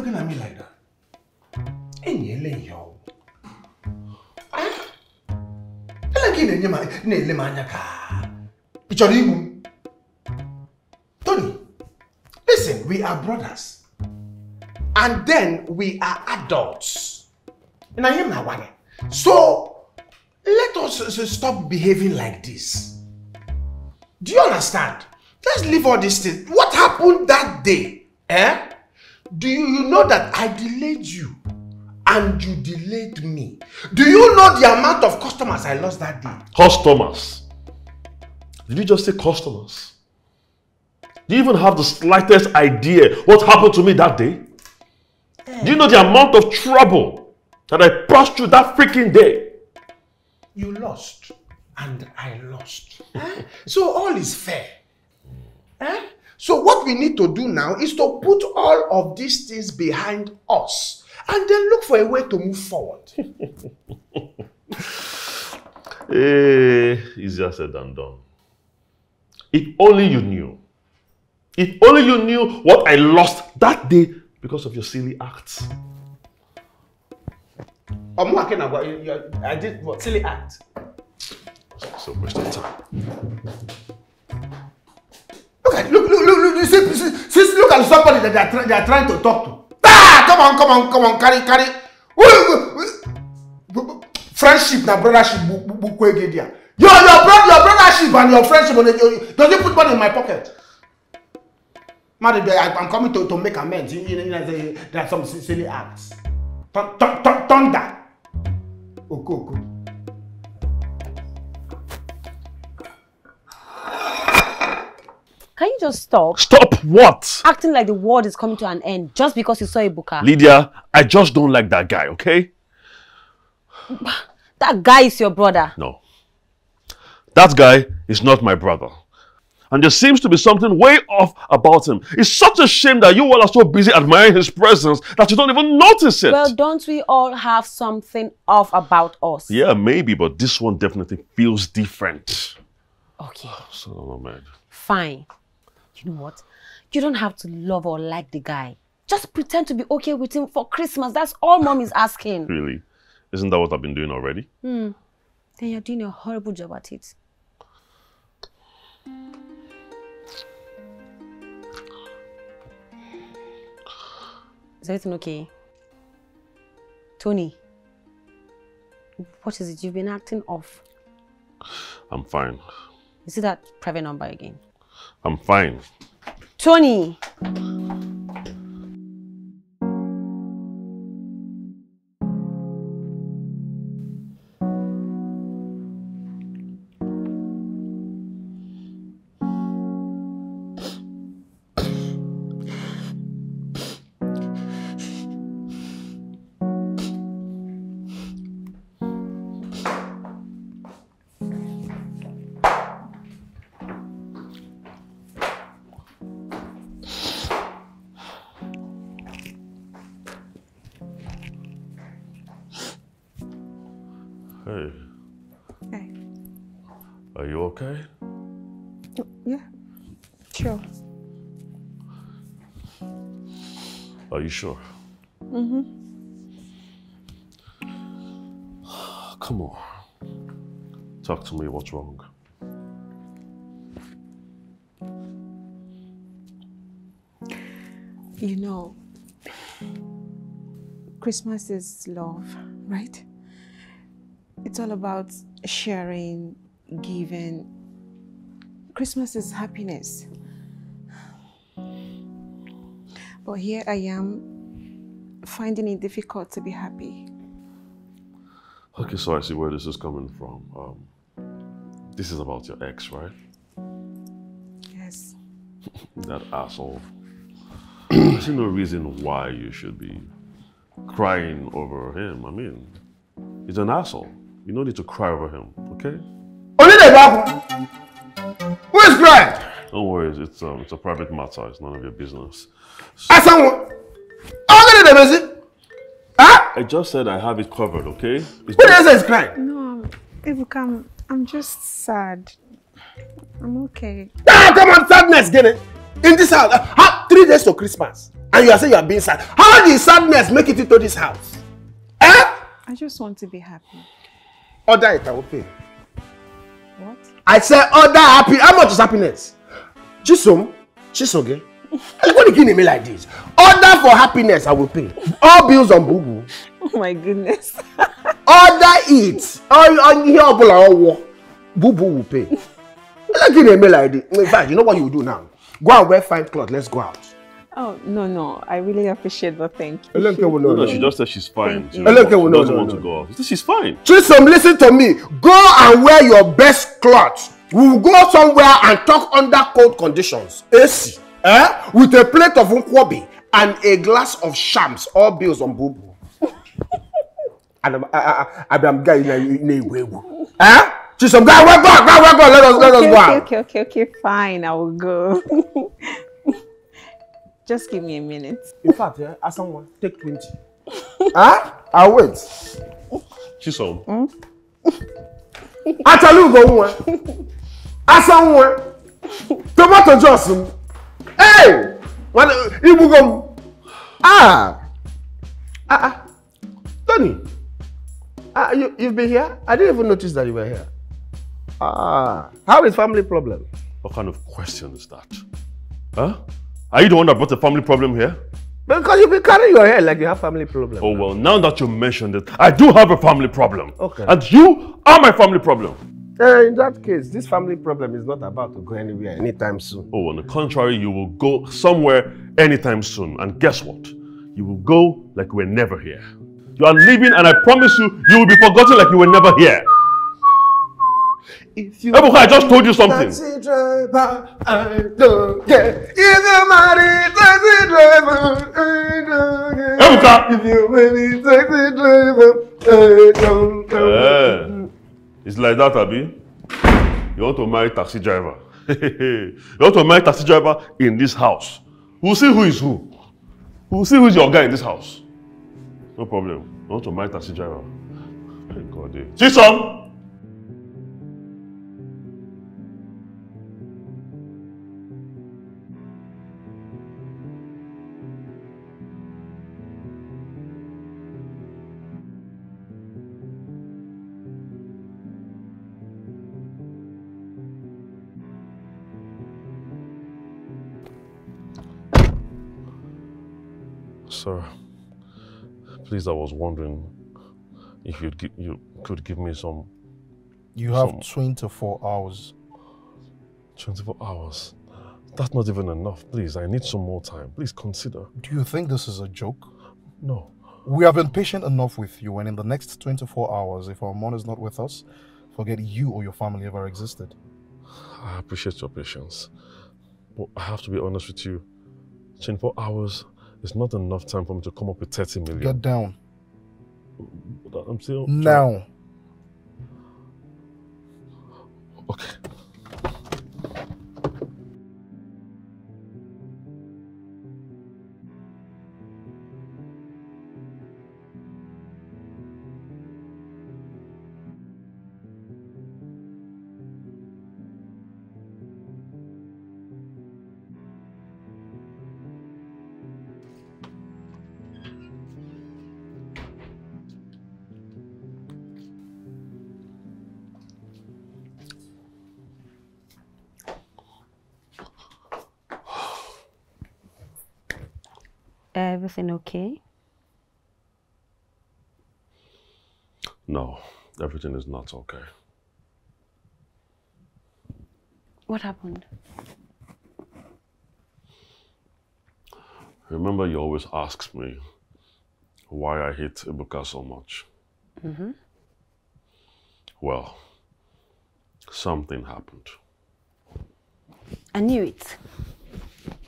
looking at me like that? Tony, listen, we are brothers. And then we are adults. So, let us stop behaving like this. Do you understand? Let's leave all these things. What happened that day? Eh? Do you, you know that I delayed you and you delayed me? Do you know the amount of customers I lost that day? Customers? Did you just say customers? Do you even have the slightest idea what happened to me that day? Eh. Do you know the amount of trouble that I passed through that freaking day? You lost and I lost. Eh? So all is fair. Eh? So what we need to do now is to put all of these things behind us and then look for a way to move forward. Hey, easier said than done. If only you knew. If only you knew what I lost that day because of your silly acts. I did what? Silly act? So waste of time. Look, look, look, look, see, see, see, look at somebody that they are, try, they are trying to talk to. Ah, come on, come on, come on, carry, carry. Friendship and brothership. Your, your, bro, your brothership and your friendship, don't you put money in my pocket? I'm coming to, to make amends. There are some silly acts. Thunder. Okay, okay. Can you just stop? Stop what? Acting like the world is coming to an end just because you saw Ebuka. Lydia, I just don't like that guy, okay? That guy is your brother. No. That guy is not my brother. And there seems to be something way off about him. It's such a shame that you all are so busy admiring his presence that you don't even notice it. Well, don't we all have something off about us? Yeah, maybe, but this one definitely feels different. Okay. So, oh, man. Fine. You know what? You don't have to love or like the guy. Just pretend to be okay with him for Christmas. That's all mom is asking. Really? Isn't that what I've been doing already? Hmm. Then you're doing a horrible job at it. Is everything okay? Tony, what is it? You've been acting off. I'm fine. Is it that private number again? I'm fine. Tony! Sure. Mm-hmm. Come on. Talk to me. What's wrong? You know, Christmas is love, right? It's all about sharing, giving. Christmas is happiness. But here I am, finding it difficult to be happy. Okay, so I see where this is coming from. Um, this is about your ex, right? Yes. That asshole. There's no reason why you should be crying over him. I mean, he's an asshole. You don't need to cry over him, okay? Who is crying? Don't worry, it's, um, it's a private matter. It's none of your business. So, I someone. I'm gonna visit. Huh? I just said I have it covered, okay? It's what else is crying? No, Ebuka, I'm, I'm just sad. I'm okay. Ah, come on, sadness, get it. in this house. How, three days to Christmas, and you are saying you are being sad. How did sadness make it into this house? Eh? I just want to be happy. Order it, I will pay. What? I said order happy. How much is happiness? Chisom, Chisoge. I'm going to give me like this. Order for happiness, I will pay. All bills on boo boo. Oh my goodness. Order it. On your boo boo will pay. I'm going to give me like this. In fact, you know what you do now? Go and wear fine clothes. Let's go out. Oh, no, no. I really appreciate that. Thank you. No, no, no. She just said she's fine. She, she no, doesn't no, no, want no. to go out. She's fine. Chisom, listen to me. Go and wear your best clothes. We'll go somewhere and talk under cold conditions. A C. Eh? With a plate of nkwobi and a glass of shams, all bills on boo-boo. And I'm, I, I, I'm guy in a way. Eh? Chisom, go, go, go, go, go. Let us, let us go out. Okay, okay, okay, okay. Fine, I will go. Just give me a minute. In fact, yeah, ask someone, take twenty. Huh? I'll wait. Chisom. I tell you, go one. Ask someone. Tomato Johnson. Hey! What? Ebuka. Ah. Ah. Tony. Ah, you, you've been here? I didn't even notice that you were here. Ah. How is family problem? What kind of question is that? Huh? Are you the one that brought the family problem here? Because you've been carrying your hair like you have family problem. Oh, now. Well, now that you mentioned it, I do have a family problem. Okay. And you are my family problem. Uh, in that case, this family problem is not about to go anywhere anytime soon. Oh, on the contrary, you will go somewhere anytime soon. And guess what? You will go like we're never here. You are leaving and I promise you, you will be forgotten like you were never here. If you Ebuka, I just told you something. Driver, I don't care. If you marry taxi driver, I don't care. Ebuka! If you marry taxi driver, I don't care. Yeah. It's like that, Abi. You want to marry taxi driver. You want to marry taxi driver in this house. We'll see who is who. We'll see who is your guy in this house. No problem. You want to marry taxi driver. Thank God. Eh? See some? Sir, please, I was wondering if you'd give, you could give me some... You have some twenty-four hours. twenty-four hours? That's not even enough. Please, I need some more time. Please consider. Do you think this is a joke? No. We have been patient enough with you, and in the next twenty-four hours, if our mom is not with us, forget you or your family ever existed. I appreciate your patience. But I have to be honest with you. twenty-four hours... It's not enough time for me to come up with thirty million. Get down. I'm still... Now. Okay. Everything okay? No, everything is not okay. What happened? Remember, you always ask me why I hate Ebuka so much. Mm-hmm. Well, something happened. I knew it.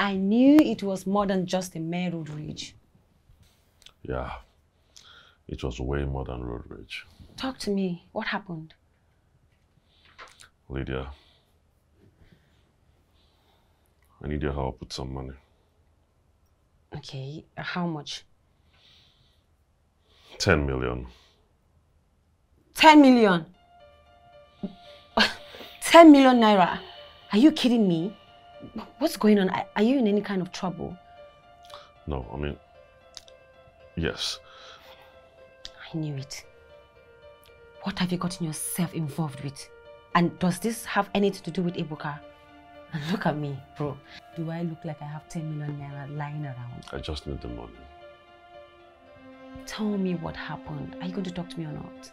I knew it was more than just a mere road rage. Yeah, it was way more than road rage. Talk to me. What happened? Lydia, I need your help with some money. Okay, how much? Ten million. Ten million? Ten million naira? Are you kidding me? What's going on? Are you in any kind of trouble? No, I mean, yes. I knew it. What have you gotten yourself involved with? And does this have anything to do with Ebuka? And look at me, bro. Do I look like I have ten million naira lying around? I just need the money. Tell me what happened. Are you going to talk to me or not?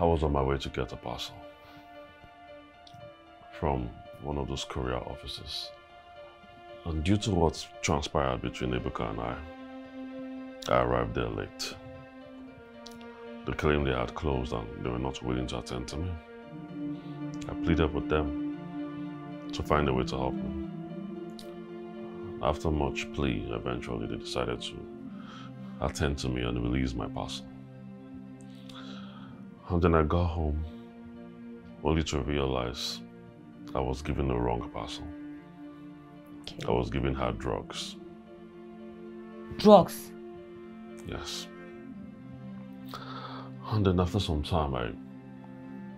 I was on my way to get a parcel from one of those courier offices. And due to what transpired between Ebuka and I, I arrived there late. They claimed they had closed and they were not willing to attend to me. I pleaded with them to find a way to help me. After much plea, eventually they decided to attend to me and release my parcel. And then I got home, only to realize I was given the wrong parcel. Okay. I was giving her drugs. Drugs? Yes. And then after some time, I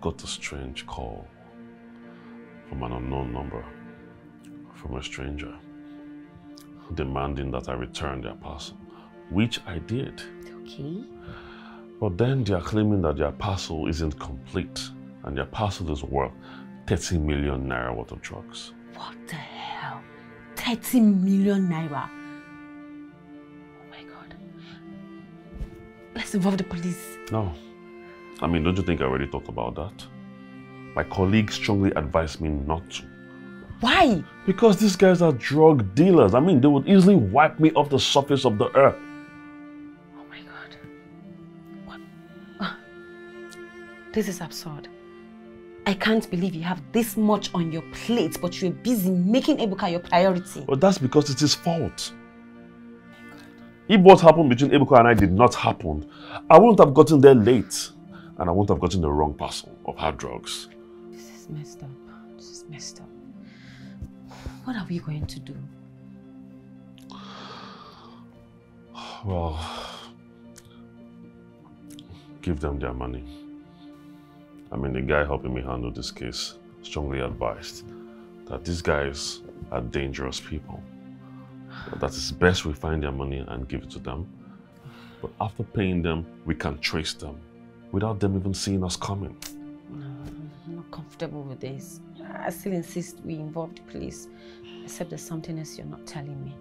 got a strange call from an unknown number, from a stranger, demanding that I return their parcel, which I did. Okay. But then they are claiming that their parcel isn't complete and their parcel is worth thirty million naira worth of drugs. What the hell? thirty million naira? Oh my God. Let's involve the police. No. I mean, don't you think I already thought about that? My colleague strongly advised me not to. Why? Because these guys are drug dealers. I mean, they would easily wipe me off the surface of the earth. This is absurd. I can't believe you have this much on your plate, but you're busy making Ebuka your priority. Well, that's because it's his fault. If what happened between Ebuka and I did not happen, I wouldn't have gotten there late. And I wouldn't have gotten the wrong parcel of hard drugs. This is messed up. This is messed up. What are we going to do? Well, give them their money. I mean, the guy helping me handle this case strongly advised that these guys are dangerous people. That it's best we find their money and give it to them. But after paying them, we can trace them without them even seeing us coming. No, I'm not comfortable with this. I still insist we involve the police, except there's something else you're not telling me.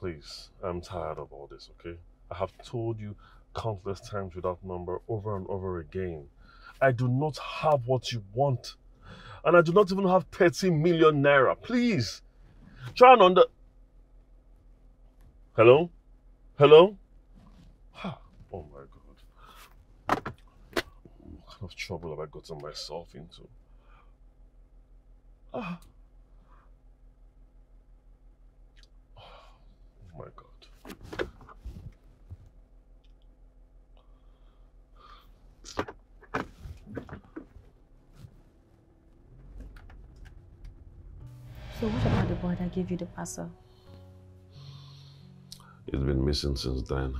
Please, I'm tired of all this, okay? I have told you countless times without number, over and over again. I do not have what you want. And I do not even have thirty million naira. Please, try and under... Hello? Hello? Oh my God. What kind of trouble have I gotten myself into? Ah. Oh my God. So what about the boy that gave you the parcel? He's been missing since then.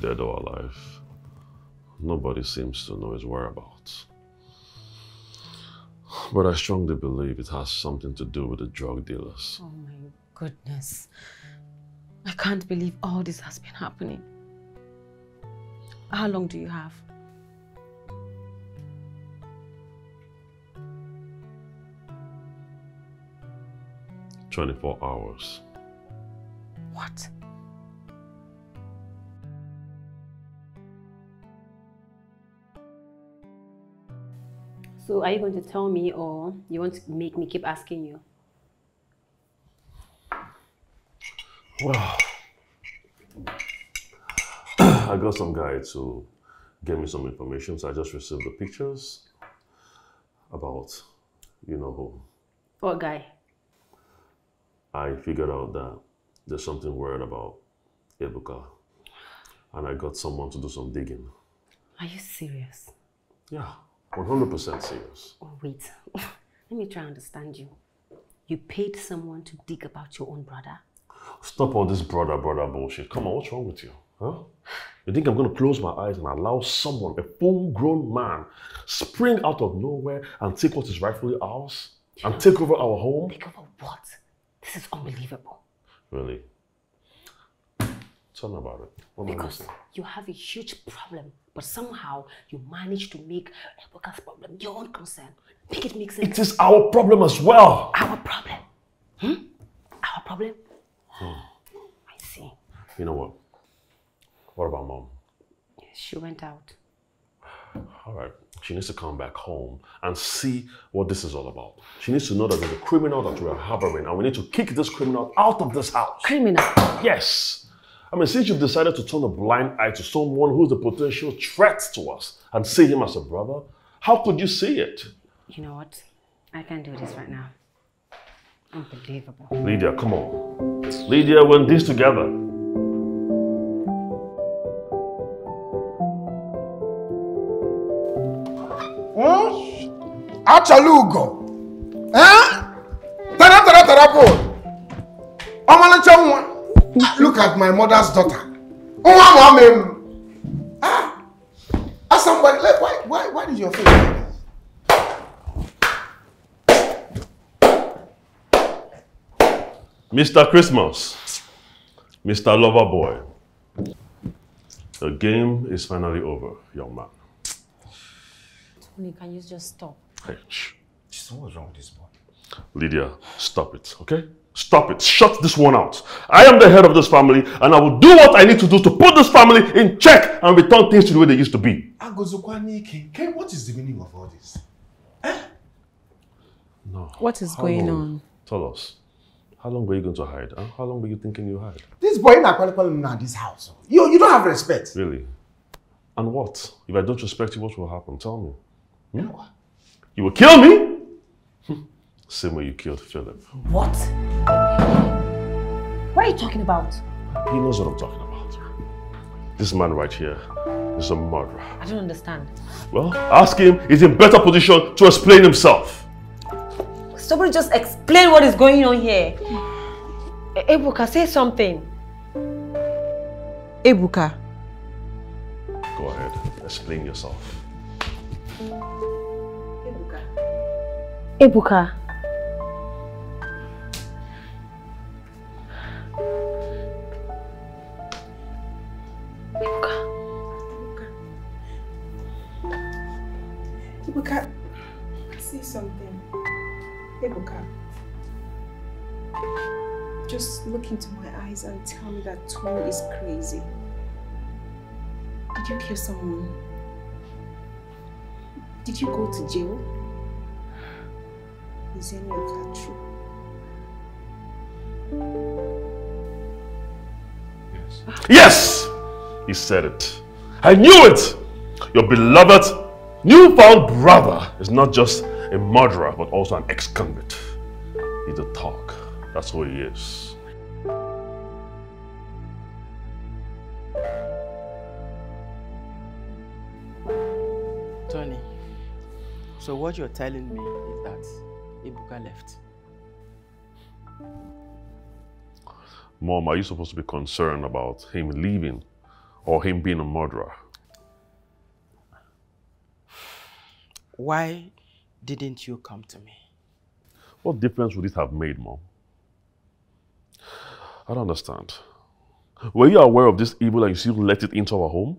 Dead or alive. Nobody seems to know his whereabouts. But I strongly believe it has something to do with the drug dealers. Oh my God. Goodness, I can't believe all this has been happening. How long do you have? twenty-four hours. So are you going to tell me, or you want to make me keep asking you? Well, I got some guy to get me some information, so I just received the pictures about you know who. What guy? I figured out that there's something weird about Ebuka, and I got someone to do some digging. Are you serious? Yeah, one hundred percent serious. Oh, wait. Let me try and understand you. You paid someone to dig about your own brother? Stop all this brother, brother bullshit. Come on, what's wrong with you? Huh? You think I'm going to close my eyes and allow someone, a full-grown man, spring out of nowhere and take what is rightfully ours? And take over our home? Take over what? This is unbelievable. Really? Tell me about it. What am I missing? You have a huge problem, but somehow you manage to make Ebuka's problem your own concern. Make it make sense. It is our problem as well. Our problem? Hmm? Our problem? Hmm. I see. You know what? What about mom? She went out. All right. She needs to come back home and see what this is all about. She needs to know that there's a criminal that we are harboring, and we need to kick this criminal out of this house. Criminal? Yes. I mean, since you've decided to turn a blind eye to someone who's a potential threat to us and see him as a brother, how could you see it? You know what? I can't do this right now. Unbelievable. Lydia, come on. Lydia, we're in this together. Achalugo. Eh? Tara tara tara boy. Omalancha. Look at my mother's daughter. Ah. As somebody, like, why why why did your face like this? Mister Christmas. Mister Loverboy. The game is finally over, young man. Tony, can you just stop? Hey, shh. What's wrong with this boy? Lydia, stop it, okay? Stop it. Shut this one out. I am the head of this family, and I will do what I need to do to put this family in check and return things to the way they used to be. Agozokwanike, what is the meaning of all this? Eh? No. What is going on? Tell us. How long were you going to hide? Huh? How long were you thinking you hide? This boy in Akwalipalum in this house. You, you don't have respect. Really? And what? If I don't respect you, what will happen? Tell me. Hmm? No. You will kill me? Same way you killed Philip. What? What are you talking about? He knows what I'm talking about. This man right here is a murderer. I don't understand. Well, ask him. He's in better position to explain himself. Somebody just explain what is going on here. Ebuka, say something. Ebuka. Go ahead. Explain yourself. Ebuka. Ebuka. Ebuka. Say something. Ebuka. Just look into my eyes and tell me that Tony is crazy. Did you kill someone? Did you go to jail? Is any of that true? Yes. Yes! He said it. I knew it! Your beloved, newfound brother is not just a murderer, but also an ex-convict. He's a thug. That's who he is. Tony, so what you're telling me is that Ebuka left. Mom, are you supposed to be concerned about him leaving or him being a murderer? Why didn't you come to me? What difference would it have made, Mom? I don't understand. Were you aware of this evil and you still let it into our home?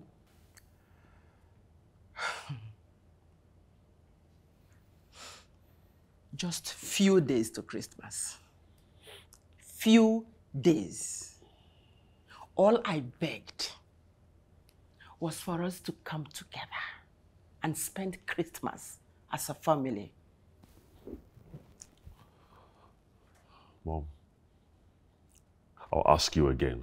Just few days to Christmas. Few days. All I begged was for us to come together and spend Christmas as a family. Mom, I'll ask you again.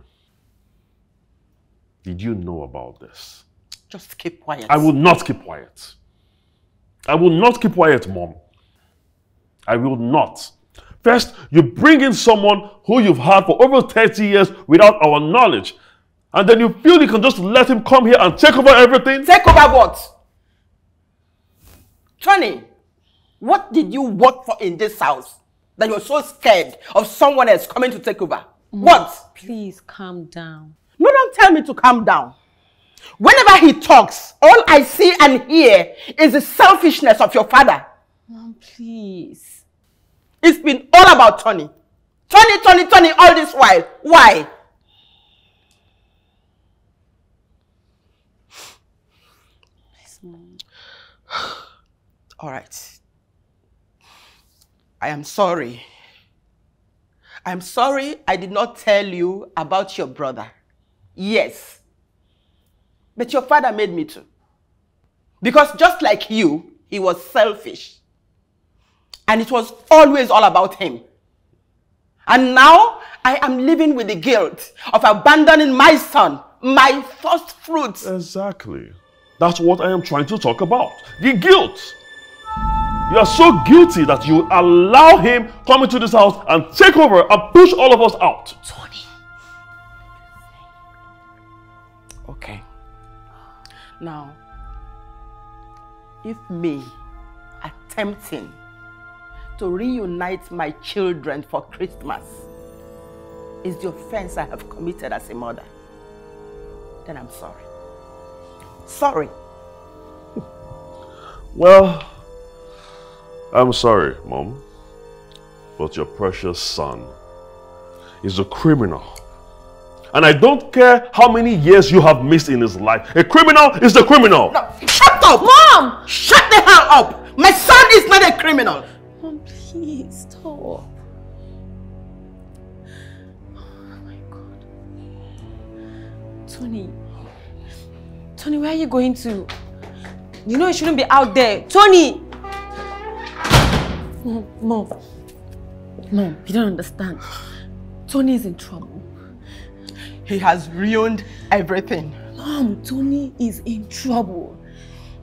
Did you know about this? Just keep quiet. I will not keep quiet. I will not keep quiet, Mom. I will not. First, you bring in someone who you've had for over thirty years without our knowledge. And then you feel you can just let him come here and take over everything? Take over what? Tony, what did you work for in this house that you're so scared of someone else coming to take over? Mm, what? Please calm down. No, don't tell me to calm down. Whenever he talks, all I see and hear is the selfishness of your father. Mom, please. It's been all about Tony. Tony, Tony, Tony, all this while. Why? Yes, Mom. All right. I am sorry. I'm sorry I did not tell you about your brother. Yes. But your father made me to. Because just like you, he was selfish. And it was always all about him. And now I am living with the guilt of abandoning my son, my first fruits. Exactly. That's what I am trying to talk about. The guilt. You are so guilty that you allow him come into this house and take over and push all of us out. Tony. Okay. Now, if me attempting to reunite my children for Christmas is the offense I have committed as a mother, then I'm sorry. Sorry. Well, I'm sorry, Mom, but your precious son is a criminal. And I don't care how many years you have missed in his life. A criminal is a criminal. No, shut up! Mom! Shut the hell up! My son is not a criminal. Mom, please, stop. Oh my God. Tony. Tony, where are you going to? You know you shouldn't be out there. Tony! Mom, Mom, Mom, you don't understand. Tony is in trouble. He has ruined everything. Mom, Tony is in trouble.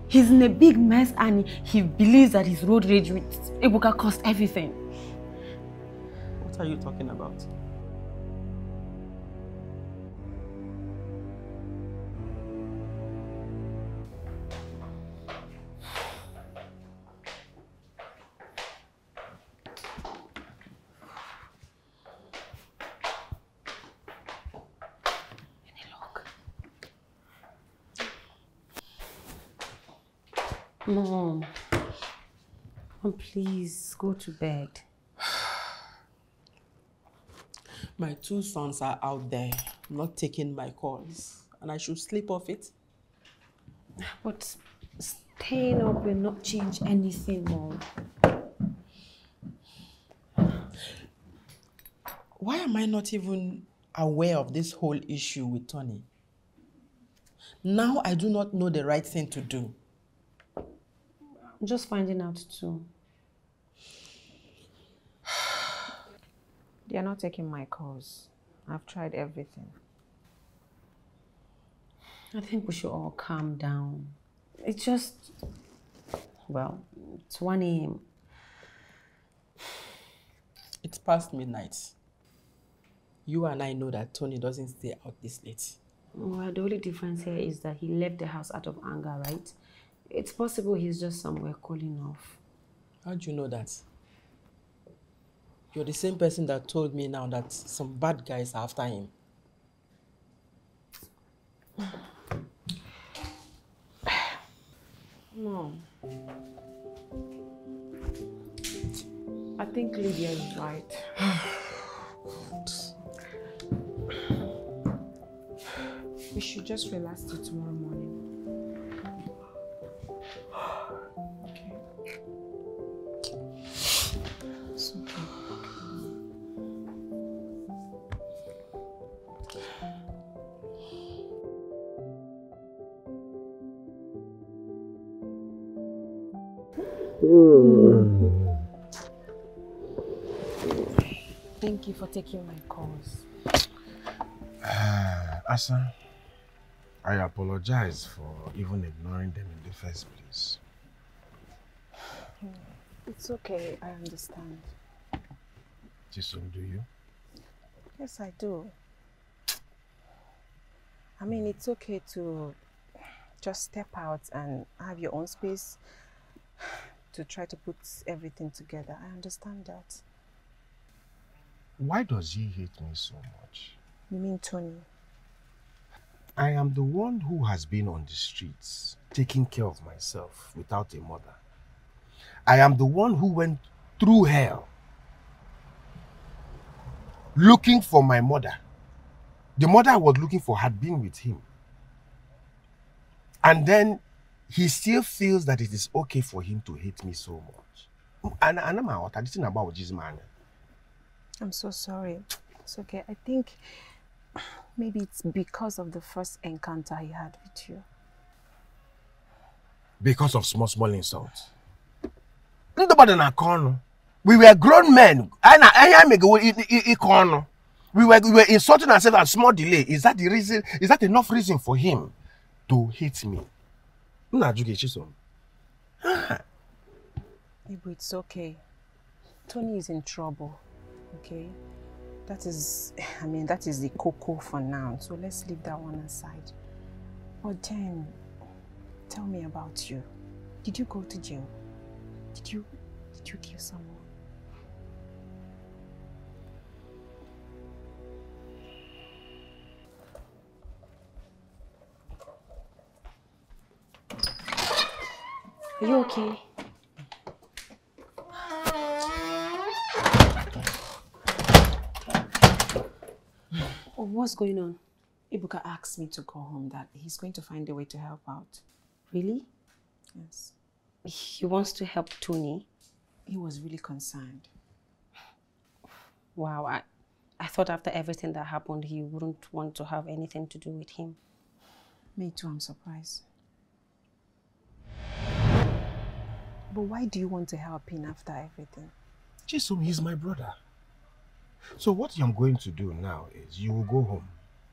He's in a big mess and he believes that his road rage with Ebuka caused everything. What are you talking about? Mom, Mom, please go to bed. My two sons are out there, not taking my calls, and I should sleep off it. But staying up will not change anything, Mom. Why am I not even aware of this whole issue with Tony? Now I do not know the right thing to do. I'm just finding out too. They are not taking my calls. I've tried everything. I think we should all calm down. It's just, well, it's one A M It's past midnight. You and I know that Tony doesn't stay out this late. Well, the only difference here is that he left the house out of anger, right? It's possible he's just somewhere calling off. How do you know that? You're the same person that told me now that some bad guys are after him. Mom. I think Lydia is right. We should just relax till tomorrow morning. Thank you for taking my calls. Uh, Asa, I apologize for even ignoring them in the first place. It's okay, I understand. Chisom, do you? Yes, I do. I mean, it's okay to just step out and have your own space to try to put everything together. I understand that. Why does he hate me so much? You mean Tony? I am the one who has been on the streets, taking care of myself without a mother. I am the one who went through hell, looking for my mother. The mother I was looking for had been with him. And then he still feels that it is okay for him to hate me so much. And I'm out. I didn't know about this man. I'm so sorry. It's okay. I think maybe it's because of the first encounter he had with you. Because of small, small insults. We were grown men. We were, we were insulting ourselves at small delay. Is that the reason? Is that enough reason for him to hate me? It's okay. Tony is in trouble. Okay? That is, I mean, that is the cocoa for now. So let's leave that one aside. But then, tell me about you. Did you go to jail? Did you, did you kill someone? Are you okay? Oh, what's going on? Ebuka asked me to go home, that he's going to find a way to help out. Really? Yes. He wants to help Tony? He was really concerned. Wow, I, I thought after everything that happened, he wouldn't want to have anything to do with him. Me too, I'm surprised. But why do you want to help him after everything? Chisom, he's my brother. So what I'm going to do now is you will go home.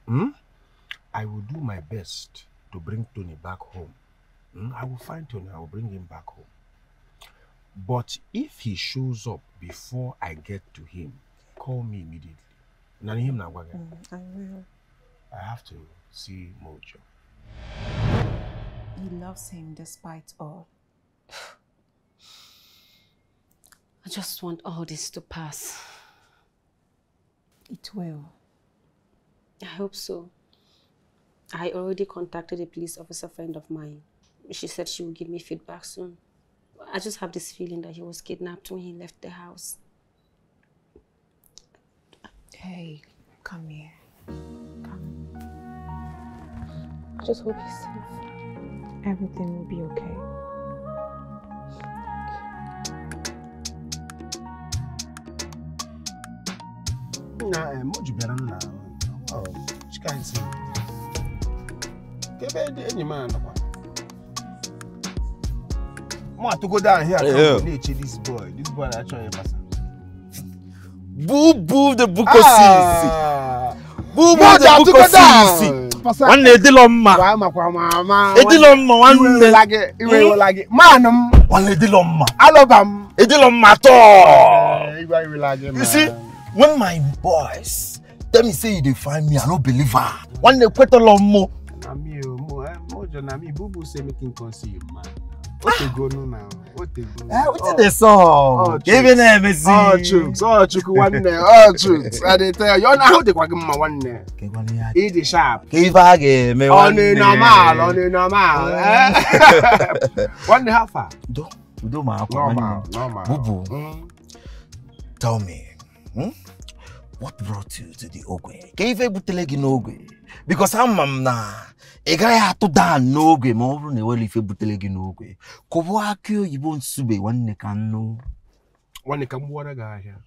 Hmm? I will do my best to bring Tony back home. Hmm? I will find Tony, I will bring him back home. But if he shows up before I get to him, call me immediately. Mm, I will. I have to see Mojo. He loves him despite all. I just want all this to pass. It will. I hope so. I already contacted a police officer friend of mine. She said she will give me feedback soon. I just have this feeling that he was kidnapped when he left the house. Hey, come here. Come. I just hope he's safe. Everything will be okay. I'm much better now. Oh, she can't see. Give me any man. I have to go down here and meet this boy. This boy is actually a person. Boo boo the book of C C. Boo boo the book of C C. One day, Diloma. Diloma, one day, like it. It will like it. Manum, one day, Diloma. I love him. Diloma, too. You see? When my boys tell me say they find me, I don't believe her. When they put a lot more. I'm here, more. I'm more than I'm here. Bubu say making conceal, man. What they go now? What they go? What they saw? Giving them a zero. Oh, tricks. Oh, tricks. One day. Oh, tricks. I dey tell you. You know how they go give me one day. It is sharp. Give her give me one day. On the normal. On the normal. One day how far? Do. Do ma. Normal. Normal. Bubu. Tell me. Hmm? What brought you to the Ogwe? Can you even butele in Ogwe? Because I'm na a guy had to dance no Ogwe. My own never leave butele in Ogwe. Kobo akio ibon sube one ne can no. One ne can water guy here.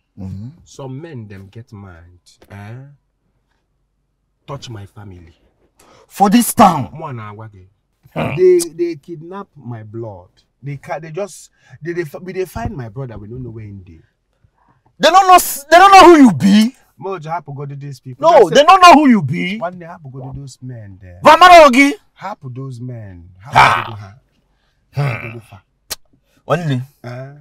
Some men them get mad. Eh? Touch my family. For this town. They they kidnap my blood. They can they just they they, they, they find my brother. We don't know where in they. They don't know. They don't know who you be. Mo, you have to go to these people. No, they don't know who you be. One day, have to go to those men there. Vamarogi. Have to those men. Ha. Ha. Only. Eh.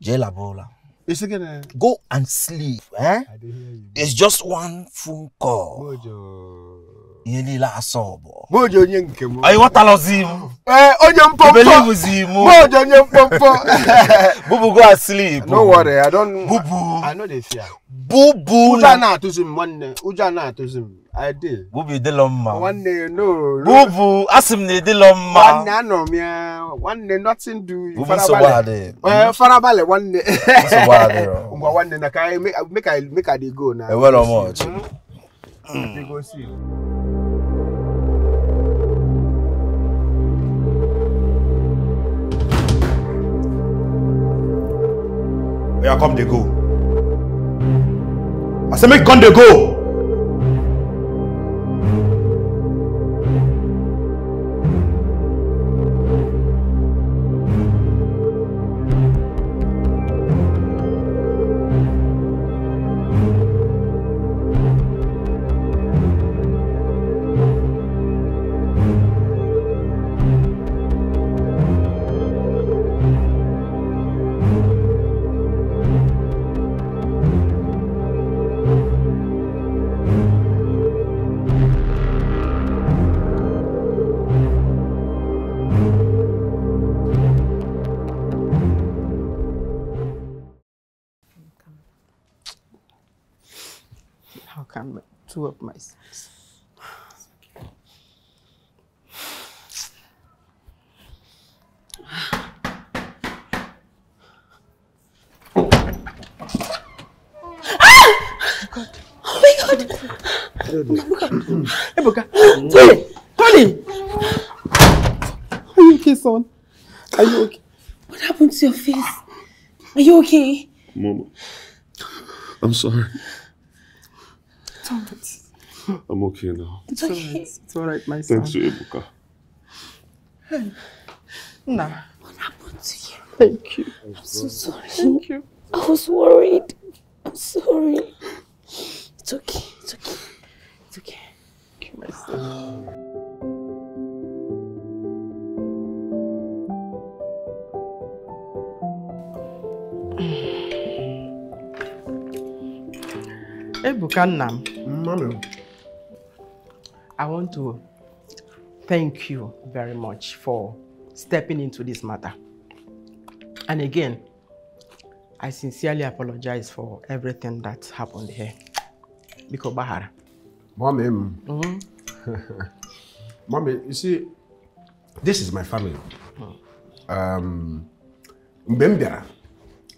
Jela bola. It's again. Go and sleep. Eh. I didn't hear you. It's just one phone call. Mojo. Yeli la asobo. Mojo nyenke mo. Ayi watalozim. Eh, onyempompo. Belevuzimu. Mojo nyempompo. Bubu go asleep. No worry, I don't. Bubu. I, I know they fear. Bubu. Uja na atuzim one day. Uja na atuzim. I did. Bubu de lomma. One day no. Bubu asim ne de lomma. One day no miya. One day nothing do. Bubu so bad. Eh, farabale one day. So bad. Umba one day na kai make make I make I dey go now. Eh well or much. They go see. Yeah, come they go. I say make gun they go. Two of my sons. Oh God. Oh my God. Ebuka. Ebuka. Tony. Tony. Are you okay, son? Are you okay? What happened to your face? Are you okay? Mom, I'm sorry. I'm okay now. It's okay. It's all right, my son. Thanks to Ebuka. Hey. Nah. What happened to you? Thank you. I'm so sorry. Thank you. I was worried. I'm sorry. It's okay. It's okay. It's okay. Thank you, my son. Ebuka Nam. Mommy. I want to thank you very much for stepping into this matter. And again, I sincerely apologize for everything that happened here. Because Bahara. Mommy. Mm-hmm. Mommy, you see, this is my family. Mm. Um, Mbembera,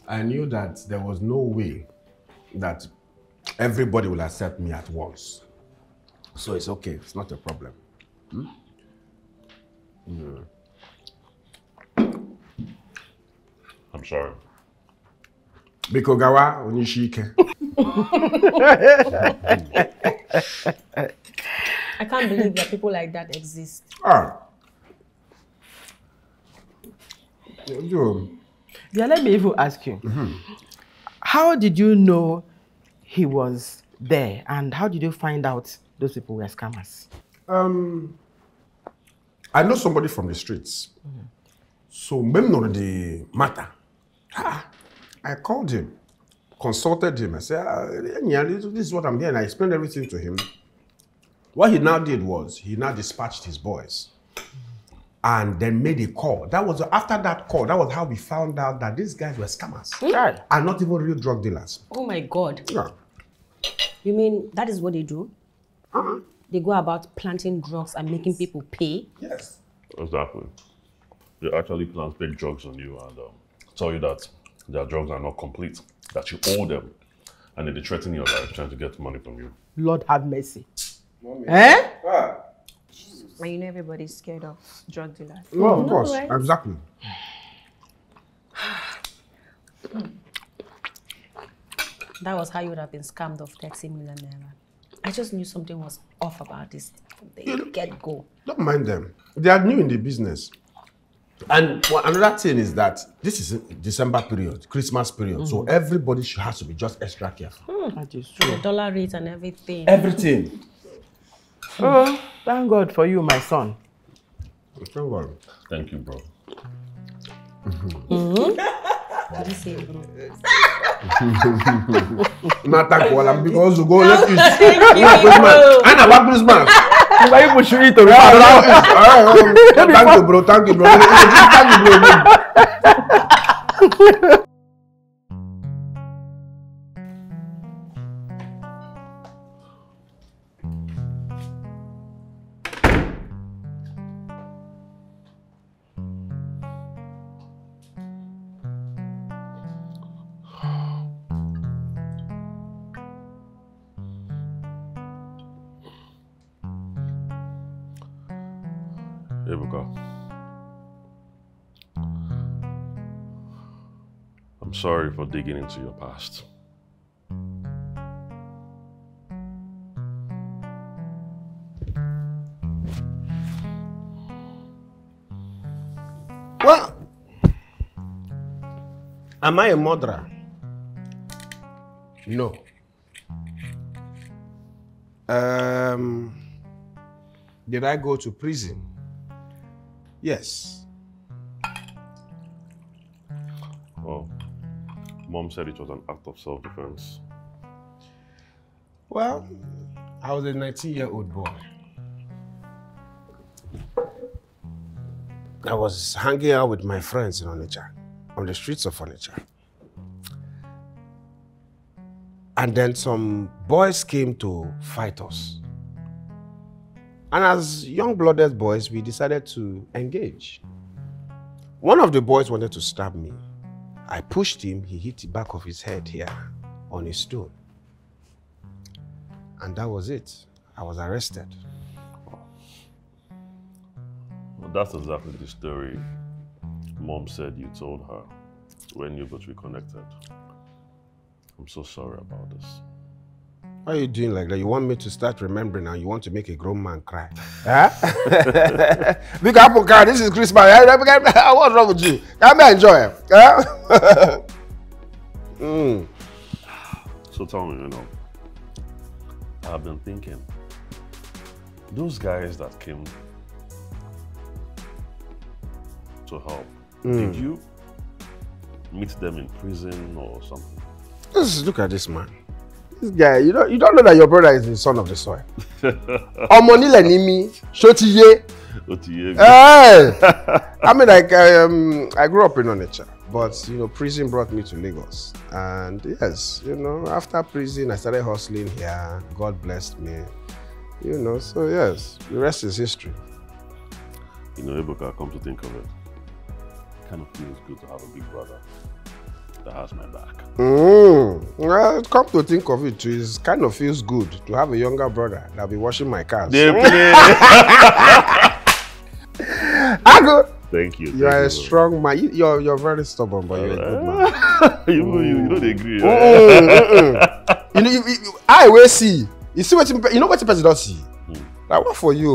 I knew that there was no way that everybody will accept me at once. So it's okay, it's not a problem. Hmm? Mm. I'm sorry. Bikogawa Onishike. I can't believe that people like that exist. Ah. Yeah, let me even ask you. Mm-hmm. How did you know he was there, and how did you find out those people were scammers? Um, I know somebody from the streets. Mm-hmm. So, maybe not the matter. Ah, I called him, consulted him. I said, ah, yeah, this is what I'm here, and I explained everything to him. What he now did was, he now dispatched his boys, and then made a call. That was after that call, that was how we found out that these guys were scammers. Mm-hmm. And not even real drug dealers. Oh my God. Yeah. You mean that is what they do? Uh-huh. They go about planting drugs and making people pay? Yes. Exactly. They actually plant big drugs on you and um, tell you that their drugs are not complete, that you owe them, and then they threaten your life trying to get money from you. Lord have mercy. Mommy. Eh? Ah. Jesus. And you know everybody's scared of drug dealers. No, well, of course. Right? Exactly. That was how you would have been scammed of thirty million naira. I just knew something was off about this from the get-go. Don't mind them. They are new in the business. And well, another thing is that this is December period, Christmas period, mm. so everybody should, has to be just extra careful. Mm. That is true. The dollar rate and everything. Everything. Mm. Oh, thank God for you, my son. Thank God. Thank you, bro. Mm-hmm. Mm-hmm. What do you say, bro? Not thank you, I'm because you go, let's eat. And about Christmas. Why you push it around? Thank you, bro. Thank you, bro. Thank you, bro. I'm sorry for digging into your past. Well, am I a murderer? No. Um, did I go to prison? Yes. Oh, Mom said it was an act of self-defense. Well, I was a nineteen-year-old boy. I was hanging out with my friends in Onitsha, on the streets of Onitsha. And then some boys came to fight us. And as young-blooded boys, we decided to engage. One of the boys wanted to stab me. I pushed him, he hit the back of his head here on a stone. And that was it. I was arrested. Well, that's exactly the story Mom said you told her when you got reconnected. I'm so sorry about this. Why are you doing like that? You want me to start remembering and you want to make a grown man cry? Huh? Big Apple car, this is Christmas. What's wrong with you? Come and enjoy it. Huh? mm. So tell me, you know, I've been thinking, those guys that came to help, mm. did you meet them in prison or something? Just look at this man. This guy, you don't, you don't know that your brother is the son of the soil. I mean, like, um, I grew up in Onitsha, but, you know, prison brought me to Lagos. And yes, you know, after prison, I started hustling here. God blessed me, you know, so yes, the rest is history. You know, Ebuka, come to think of it, it kind of feels good to have a big brother that has my back. Mm. Well, come to think of it, it kind of feels good to have a younger brother that'll be washing my cars. Thank you. You're a strong man. You, you're, you're very stubborn, but you're a good man. you, mm. you, you don't agree. Right? Mm, mm, mm. you know, you, you, I will see. You see what you, you know what the person does see. Mm. Like, what for you?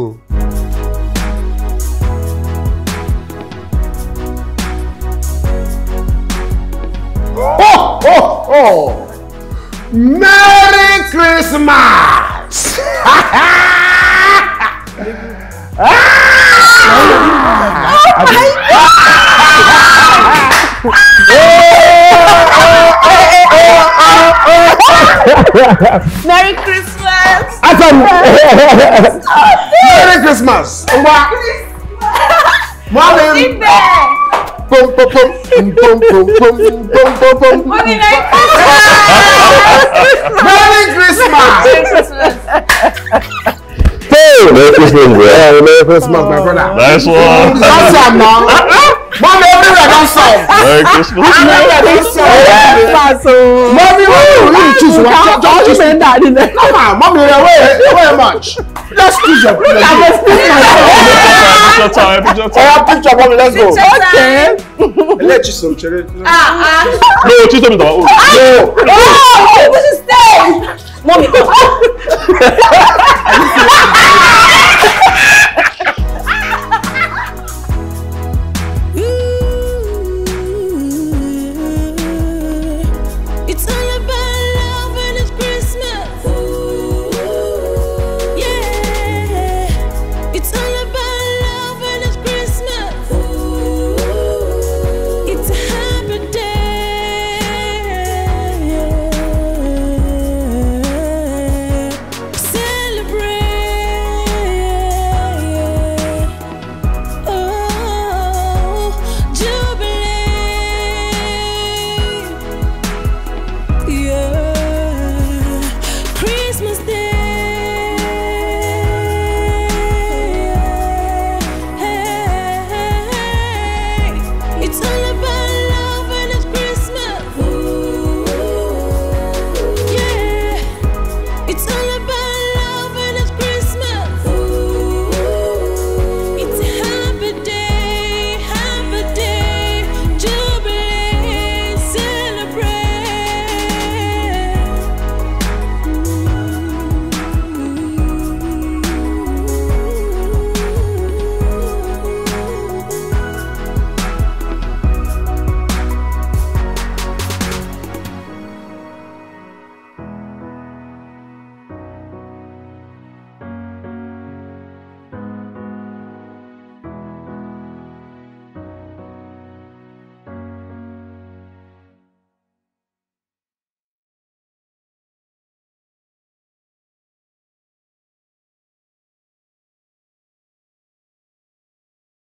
Oh, oh, oh! Merry Christmas! Oh my God! Merry Christmas! Merry Christmas! Merry Christmas! Boom, boom, boom, boom, boom, boom, boom, boom, boom. Merry Christmas! Merry Christmas! Hey, Merry Christmas, bro. Hey, Merry Christmas, my brother. Nice one. Awesome, man. Mommy, everywhere don't sell. Merry Christmas. Everywhere don't sell. Merry Christmas. Mommy, you choose one. Don't choose one. Come on, mommy, wait, wait much. Let's choose your place. Picture time, picture time. Picture mommy, let's go. Okay. Let Chisom cherry. Ah ah. No, Chisom is our own. No. No, we should stay. Mommy, come.